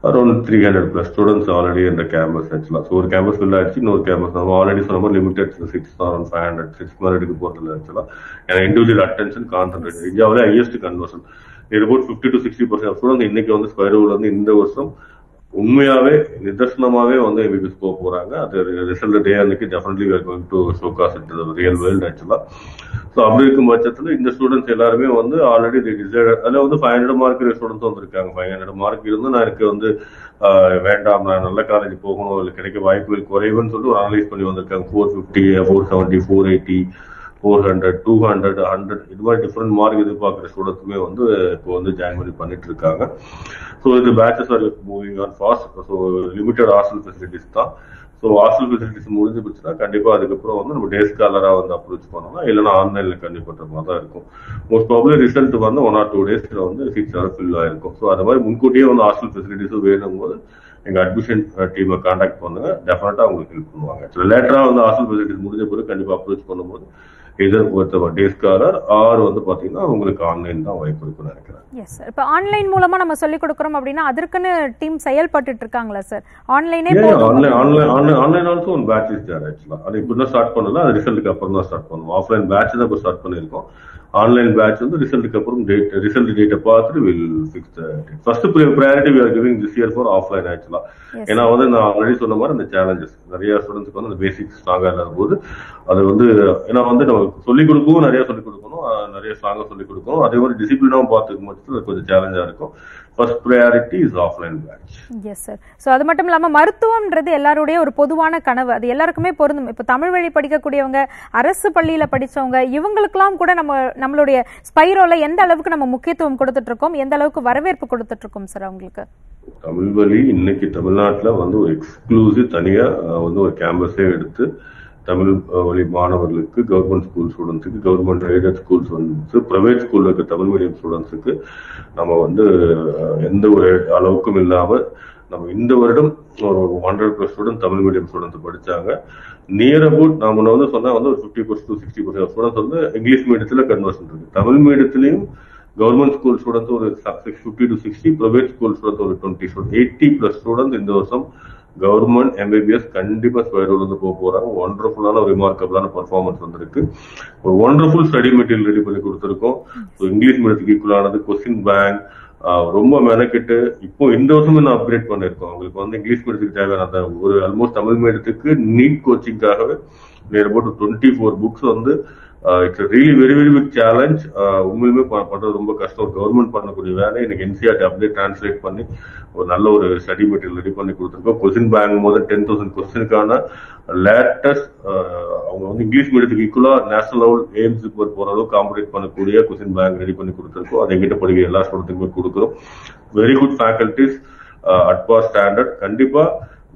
அரௌண்ட் 300+ ஸ்டூடெண்ட்ஸ் ஆல்ரெடி இந்த கேம்பஸ் ஆக்சுவலாக. ஸோ ஒரு கேம்பஸ் ஃபில் ஆயிடுச்சு, இன்னொரு கேம்பஸ் நம்ம ஆல்ரெடி சொன்ன மாதிரி லிமிடெட் சீட்ஸ் தான். அரௌண்ட் 500 மாதிரி எடுக்க போகிறது ஆக்சுவலாக. ஏன்னா இண்டிவிஜுவல் அட்டென்ஷன் கான்சன்ட்ரேட் இந்தியாவிலே highest conversion. About 50 to 60% student இன்னைக்கு ஸ்பைரோல இந்த வருஷம் உண்மையாவே நிதர்சனமாவே MBBS போக போறாங்க. அது ரிசல்ட் டே அன்னைக்கு definitely we are going to showcase it to the real world actually. So அப்படி இருக்கும் பட்சத்துல இந்த ஸ்டூடெண்ட்ஸ் எல்லாருமே ஆல்ரெடி அதுல 500 மார்க் ஸ்டூடெண்ட்ஸ் வந்திருக்காங்க. 500 மார்க் இருந்து நான் எனக்கு வேண்டாம், நான் நல்ல காலேஜ் போகணும், இல்லை கிடைக்க வாய்ப்புகள் குறைவுன்னு சொல்லி ஒரு அனலைஸ் பண்ணி வந்திருக்காங்க. 450, 470, 480, 400, 200, 100 இது மாதிரி டிஃப்ரெண்ட் மார்க் எதிர்பார்க்குற ஸ்டூடெண்ட்ஸுமே இப்போ ஜாயின் பண்ணிட்டு இருக்காங்க. ஸோ இந்த batches are moving on fast. So limited hostel facilities தான். ஸோ ஹாஸ்டல் ஃபெசிலிட்டிஸ் முடிஞ்சு போச்சுன்னா கண்டிப்பாக அதுக்கப்புறம் நம்ம டே ஸ்காலராக அப்ரோச் பண்ணலாம், இல்லைன்னா ஆன்லைனில் கண்டிப்பாக பண்ணுற மாதிரி தான் இருக்கும். Most problem result 1 or 2 days seats fill ஆயிருக்கும். ஸோ அது மாதிரி முன்கூட்டியே ஹாஸ்டல் ஃபெசிலிட்டிஸும் வேணும் போது எங்க அட்மிஷன் டீமை கான்டாக்ட் பண்ணுங்க, டெஃபினட்டா உங்களுக்கு ஹெல்ப் பண்ணுவாங்க. லேட்டரா ஹாஸ்டல் ஃபெசிலிட்டிஸ் முடிஞ்ச பிறகு கண்டிப்பாக அப்ரோச் பண்ணும்போது நிறைய சொல்லிக் கொடுக்கவும் நிறைய சொல்லிக் கொடுக்கணும், நிறைய ஸ்ட்ராங்கா சொல்லிக் கொடுக்கணும். அதே மாதிரி டிசிப்ளினாவும் பார்த்துக்கும் பட்சத்தில் கொஞ்சம் சேலஞ்சா இருக்கும். First priority is offline batch. Yes sir. So அது மட்டும் இல்லாம மருத்துவம்ன்றது எல்லாருடைய ஒரு பொதுவான கனவு, அது எல்லாருக்குமே பொருந்தும். இப்போ தமிழ் வழி படிக்கக்கூடியவங்க, அரசு பள்ளியில படிச்சவங்க, இவங்களுக்கெல்லாம் கூட நம்மளுடைய ஸ்பைரோல எந்த அளவுக்கு நம்ம முக்கியத்துவம் கொடுத்துட்டு இருக்கோம், எந்த அளவுக்கு வரவேற்பு கொடுத்துட்டு இருக்கோம் சார் அவங்களுக்கு? தமிழ் வழி இன்னைக்கு தமிழ்நாட்டுல ஒரு எக்ஸ்க்ளூசிவ் தனியா ஒரு கேம்பஸே எடுத்து தமிழ் வழி மாணவர்களுக்கு, கவர்மெண்ட் ஸ்கூல் ஸ்டூடெண்ட்ஸுக்கு, கவர்மெண்ட் எய்டட் ஸ்கூல்ஸ் பிரைவேட் ஸ்கூல்ல இருக்க தமிழ் மீடியம் ஸ்டூடெண்ட்ஸுக்கு நம்ம எந்த ஒரு அளவுக்கும் இல்லாம நம்ம இந்த வருடம் ஒரு 100+ ஸ்டூடெண்ட் தமிழ் மீடியம் ஸ்டூடெண்ட்ஸ் படிச்சாங்க. நியர் அபவுட் நம்ம சொன்னா ஒரு 50% to 60% ஸ்டூடெண்ட்ஸ் இங்கிலீஷ் மீடியத்துல கன்வர்ஷன் இருக்கு. தமிழ் மீடியத்திலையும் கவர்மெண்ட் ஸ்கூல் ஸ்டூடெண்ட்ஸ் ஒரு 50 to 60, பிரைவேட் ஸ்கூல் ஸ்டூடெண்ட்ஸ் ஒரு 20, 80+ ஸ்டூடெண்ட்ஸ் இந்த வருஷம் கவர்மெண்ட் MBBS கண்டிப்பா ஸ்பைரோல போக போறாங்க. ஒண்டர்ஃபுல்லான ஒரு ரிமார்க்கபிளான பெர்ஃபார்மன்ஸ் வந்திருக்கு. ஒரு ஒண்டர்ஃபுல் ஸ்டடி மெட்டீரியல் ரெடி பண்ணி கொடுத்துருக்கோம். இங்கிலீஷ் மீடியத்துக்கு ஈக்குவலானது கொஸ்டின் பேங்க் ரொம்ப மெனக்கெட்டு இப்போ இந்த வருஷமே நான் அப்கிரேட் பண்ணிருக்கோம். அவங்களுக்கு இங்கிலீஷ் மீடியத்துக்கு தேவையான ஒரு ஆல்மோஸ்ட் தமிழ் மீடியத்துக்கு நீட் கோச்சிங்காகவே 24 books It's a really very big challenge. Umilme panna romba kashtam government pannakudi vela enakku NCERT update translate panni oru nalla oru study material ready panni kuduthirukku. Question bank moda 10000 question kana latest avanga vandu English medium equal national level aims ku poralo compete pannakudi question bank ready panni kuduthirukku. Adengitta podigala ella students kudukurom very good faculties at par standard kandipa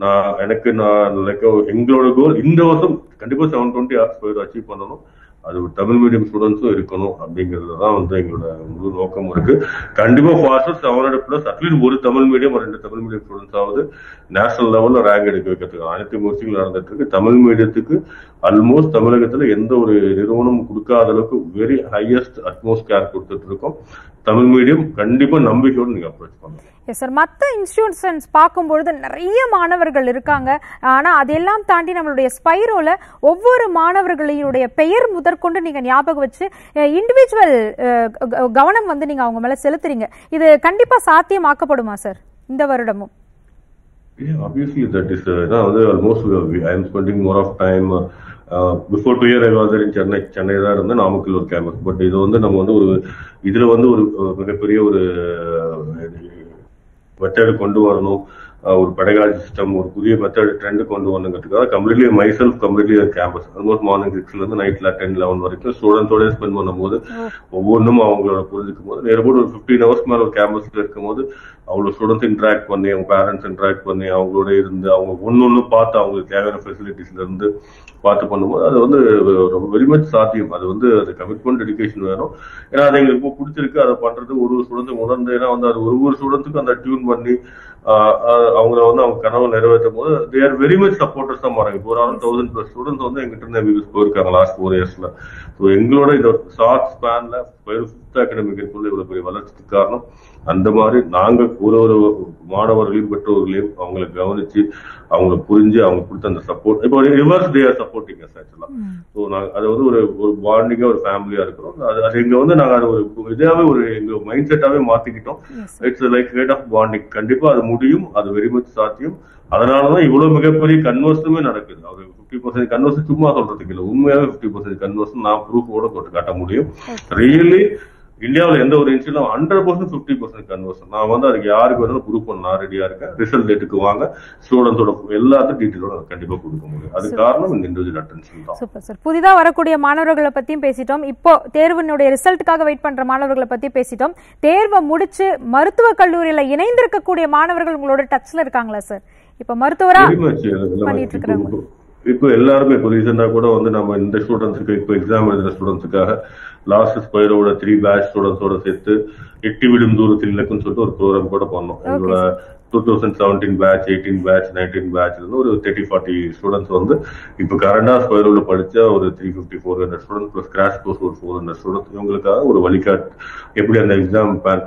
na enakku na like engaloda goal indha varsam kandipa 720 score achieve pannanom. Tamil medium students இருக்கணும் அப்படிங்கிறது தான் வந்து எங்களோட முழு நோக்கம் இருக்கு. கண்டிப்பா fast 700 plus at least ஒரு தமிழ் மீடியம் ரெண்டு தமிழ் மீடியம் ஸ்டூடெண்ட்ஸாவது நேஷனல் லெவலில் ரேங்க் எடுக்க வைக்கிறதுக்கு அனைத்து முயற்சிகளும் நடந்துட்டு இருக்கு. தமிழ் மீடியத்துக்கு ஆல்மோஸ்ட் தமிழகத்துல எந்த ஒரு நிறுவனமும் கொடுக்காத அளவுக்கு வெரி ஹையஸ்ட் அட்மோஸ்ட் கேர் கொடுத்துட்டு இருக்கோம். தமிழ் மீடியம் கண்டிப்பா நம்பிக்கையோடு நீங்க அப்ரோச் பண்ணுங்க. எஸ் சார், மற்ற இன்ஸ்டிடியூஷன்ஸ் பார்க்கும்பொழுது நிறைய மாணவர்கள் இருக்காங்க. ஆனால் அதெல்லாம் தாண்டி நம்மளுடைய ஸ்பைரோவில் ஒவ்வொரு மாணவர்களினுடைய பெயர் முதற்கொண்டு நீங்கள் ஞாபகம் வச்சு இண்டிவிஜுவல் கவனம் வந்து நீங்கள் அவங்க மேலே செலுத்துறீங்க. இது கண்டிப்பாக சாத்தியமாக்கப்படுமா சார் இந்த வருடமும்? Obviously that is almost I am spending more of time before 2 years I was there in Chennai da irundha Namakkal or campus, but இது வந்து நம்ம வந்து ஒரு இதுல வந்து ஒரு மிகப்பெரிய ஒரு மெத்தடு கொண்டு வரணும், ஒரு பெடகாலஜி சிஸ்டம், ஒரு புதிய மெத்தடு ட்ரெண்ட் கொண்டு வரணுங்கிறதுக்காக completely myself completely campus almost morning 6லேருந்து நைட்ல 10-11 வரைக்கும் ஸ்டூடெண்ட்ஸோட ஸ்பெண்ட் பண்ணும்போது ஒவ்வொன்றும் அவங்களோட புரிஞ்சுக்கும் போது நேரப்போடு ஒரு 15 hours மேலே ஒரு கேம்பஸ்ல இருக்கும்போது அவ்வளோ ஸ்டூடெண்ட்ஸ் இன்ட்ராக்ட் பண்ணி அவங்க பேரண்ட்ஸ் இன்ட்ராக்ட் பண்ணி அவங்களோட இருந்து அவங்க ஒன்னொன்னு பார்த்து அவங்களுக்கு தேவையான ஃபெசிலிட்டிஸ்ல இருந்து பார்த்து பண்ணும்போது அது வந்து வெரி மச் சாத்தியம். அது வந்து அது கமிட்மெண்ட் டெடிகேஷன் வேணும். ஏன்னா அது எங்களுக்கு இப்போ பிடிச்சிருக்கு அதை பண்றது ஒரு ஒரு ஸ்டூடெண்ட்ஸும் உணர்ந்து ஏன்னா வந்து அது ஒவ்வொரு ஸ்டூடெண்ட்ஸுக்கும் அந்த டியூன் பண்ணி அவங்கள வந்து அவங்க கனவு நிறைவேற்றும் போது they are very much supporters தான் மாறாங்க. இப்போ ஒரு 1000+ ஸ்டூடெண்ட்ஸ் வந்து எங்கிட்ட MBBS போயிருக்காங்க லாஸ்ட் 4 years. ஸோ எங்களோட இந்த ஷார்ட் ஸ்பேன்ல 5th அகாடமிக் இருக்குள்ள இவ்வளவு பெரிய வளர்ச்சிக்கு காரணம் அந்த மாதிரி நாங்க ஒரு மாணவர்களையும் பெற்றோர்களையும் அவங்களை கவனிச்சு அவங்களை புரிஞ்சு அவங்க கொடுத்த அந்த சப்போர்ட் இப்போ ரிவர்ஸ் டே ஆர் சப்போர்ட்டிங் ஆக்சுவலா. ஸோ நாங்கள் அதை வந்து ஒரு ஒரு பாண்டிங்கா ஒரு ஃபேமிலியா இருக்கிறோம். அது எங்க வந்து நாங்கள் அதை ஒரு இதாவே ஒரு எங்க மைண்ட் செட்டாவே மாத்திக்கிட்டோம். It's like rate of bonding. கண்டிப்பா அது முடியும், அது வெரி மச் சாத்தியம். அதனாலதான் இவ்வளவு மிகப்பெரிய கன்வர்ஷனுமே நடக்குது. அது 50% கன்வர்ஷன் சும்மா சொல்றதுக்கு இல்லை, உண்மையாவே 50% கன்வர்ஷன் நான் ப்ரூஃபோட போட்டு காட்ட முடியும். ரியலி இந்தியாவில் எந்த ஒரு இன்ஸ்டியூட்ல 100% 50% கன்வர்ஷன் நான் வந்து அதுக்கு யாருக்கு வேணாலும் ப்ரூவ் பண்ண ரெடியா இருக்கேன். ரிசல்ட் எடுத்து வாங்க, ஸ்டூடெண்ட்ஸோட எல்லாத்தையும் டீட்டெயிலோட கண்டிப்பா கொடுக்க முடியும். அது காரணம் இந்த இண்டிவிஜுவல் அட்டென்ஷன் தான். Super sir. புதிதா வரக்கூடிய மாணவர்களை பத்தியும் பேசிட்டோம், இப்போ தேர்வினுடைய ரிசல்ட்டுக்காக வெயிட் பண்ற மாணவர்களை பத்தி பேசிட்டோம். தேர்வை முடிச்சு மருத்துவ கல்லூரியில இணைந்திருக்கக்கூடிய மாணவர்கள் உங்களோட டச்ல இருக்காங்களா சார்? இப்ப மருத்துவரா பண்ணிட்டு இருக்கிறாங்க இப்போ எல்லாருமே. இப்போ ரீசெண்டா கூட வந்து நம்ம இந்த ஸ்டூடெண்ட்ஸுக்கு இப்போ எக்ஸாம் எழுதுற ஸ்டூடெண்ட்ஸுக்காக லாஸ்ட் ஸ்பைரோட 3 batch ஸ்டூடெண்ட்ஸோட சேர்த்து 8 விடும் தூரத்தில் இலக்குன்னு சொல்லிட்டு ஒரு ப்ரோக்ராம் கூட பண்ணோம். எங்களோட 2017 batch, 18 batch, 19 batch இருந்து ஒரு 30-40 ஸ்டூடெண்ட்ஸ் வந்து இப்போ கரண்டா ஸ்பைரோல படிச்சா ஒரு 350-400 ஸ்டூடெண்ட்ஸ் பிளஸ் கிராஷ் கோர்ஸ் ஒரு 400 ஸ்டூடெண்ட்ஸ் இவங்களுக்காக ஒரு வழிகாட்டு எப்படி அந்த எக்ஸாம் பேன்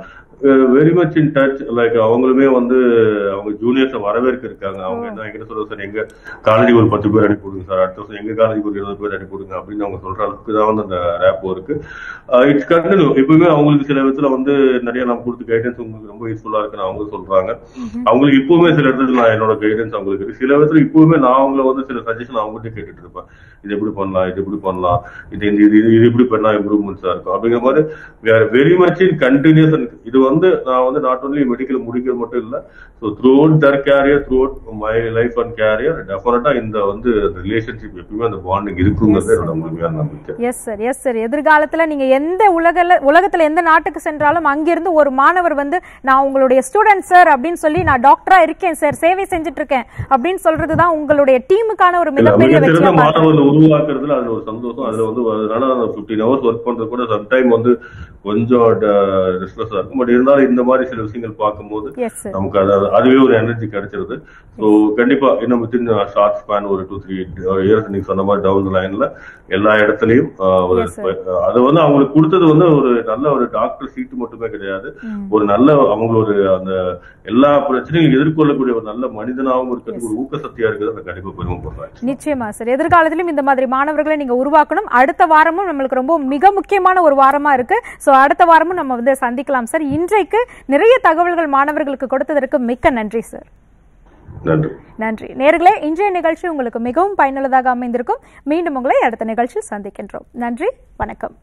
very much in touch. Like அவங்களுமே வந்து அவங்க ஜூனியர்ஸை வரவேற்க இருக்காங்க. அவங்க என்ன எங்கிட்ட சொல்லுவாங்க சார் எங்க காலேஜுக்கு ஒரு 10 பேர் அனுப்பி கொடுங்க சார், அடுத்த வருஷம் எங்க காலேஜுக்கு ஒரு 20 பேர் அனுப்பி கொடுங்க அப்படின்னு அவங்க சொல்ற அளவுக்கு தான் வந்து அந்த ரேப்போ இருக்கு. It's continue. இப்பவுமே அவங்களுக்கு சில விதத்துல வந்து நிறைய நம்ம கொடுத்த கைடன்ஸ் உங்களுக்கு ரொம்ப யூஸ்ஃபுல்லா இருக்குன்னு அவங்க சொல்றாங்க. அவங்களுக்கு இப்பவுமே சில இடத்துல நான் என்னோட கைடன்ஸ் அவங்களுக்கு இருக்கு. சில விதத்துல இப்பவுமே நான் அவங்கள வந்து சில சஜஷன் அவங்ககிட்ட கேட்டுட்டு இருப்பேன். இது எப்படி பண்ணலாம், இது எப்படி பண்ணலாம், இது இது எப்படி பண்ணா இம்ப்ரூவ்மெண்ட்ஸா இருக்கும் அப்படிங்கிற மாதிரி we are very much in continuous. இது வந்து நான் வந்து நாட் ஒன்லி மெடிக்கல் முடிக்கிறது மட்டும் இல்ல, so throughout their career, throughout my life and career டெஃபினட்டா இந்த வந்து ரிலேஷன்ஷிப் எப்பவுமே அந்த பாண்டிங் இருக்குங்கிறது என்னோட முழுமையான நம்பிக்கை. Yes sir, yes sir. எதிர்காலத்துல நீங்க எந்த உலகத்துல எந்த நாட்டுக்கு சென்றாலும் அங்கிருந்து ஒரு மாணவர் வந்து நான் உங்களுடைய ஸ்டூடெண்ட் சார் அப்படின்னு சொல்லி நான் டாக்டரா இருக்கேன் சார், சேவை செஞ்சுட்டு இருக்கேன் அப்படின்னு சொல்றதுதான் உங்களுடைய டீமுக்கான ஒரு மிகப்பெரிய உருவாக்குறதுல அதுல ஒரு சந்தோஷம். அதுல வந்து அதனால 15 hours ஒர்க் பண்றது கூட சம்டைம் வந்து கொஞ்சம் ஸ்ட்ரெஸ்ஸா இருக்கும். பட் இருந்தாலும் இந்த மாதிரி சில விஷயங்கள் பார்க்கும்போது நமக்கு அதுவே ஒரு எனர்ஜி கிடைச்சிருது. ஸோ கண்டிப்பா என்ன வித்தின் ஷார்ட் ஸ்பேன் ஒரு 2-3 years நீங்க சொன்ன மாதிரி டவுன் த லைன்ல எல்லா இடத்துலயும் ஒரு அது வந்து அவங்களுக்கு கொடுத்தது வந்து ஒரு நல்ல ஒரு டாக்டர் சீட்டு மட்டுமே கிடையாது, ஒரு நல்ல அவங்களோட அந்த எல்லா பிரச்சனையும் எதிர்கொள்ளக்கூடிய ஒரு நல்ல மனிதனாகவும் இருக்கிறது, ஒரு ஊக்க சக்தியா இருக்குது. அதை கண்டிப்பா பெருமை போடுறாங்க. நிச்சயமா சார், எதிர்காலத்திலும் இந்த மாதிரி மாணவர்களை நீங்க உருவாக்கணும். அடுத்த வாரமும் நம்மளுக்கு ரொம்ப மிக முக்கியமான ஒரு வாரமா இருக்கு. ஸோ அடுத்த வாரமும் நம்ம வந்து சந்திக்கலாம் சார். இன்றைக்கு நிறைய தகவல்கள் மாணவர்களுக்கு கொடுத்ததற்கு மிக்க நன்றி சார். நன்றி நன்றி நேயர்களே, இன்றைய நிகழ்ச்சி உங்களுக்கு மிகவும் பயனுள்ளதாக அமைந்திருக்கும். மீண்டும் உங்களை அடுத்த நிகழ்ச்சியில் சந்திக்கின்றோம். நன்றி, வணக்கம்.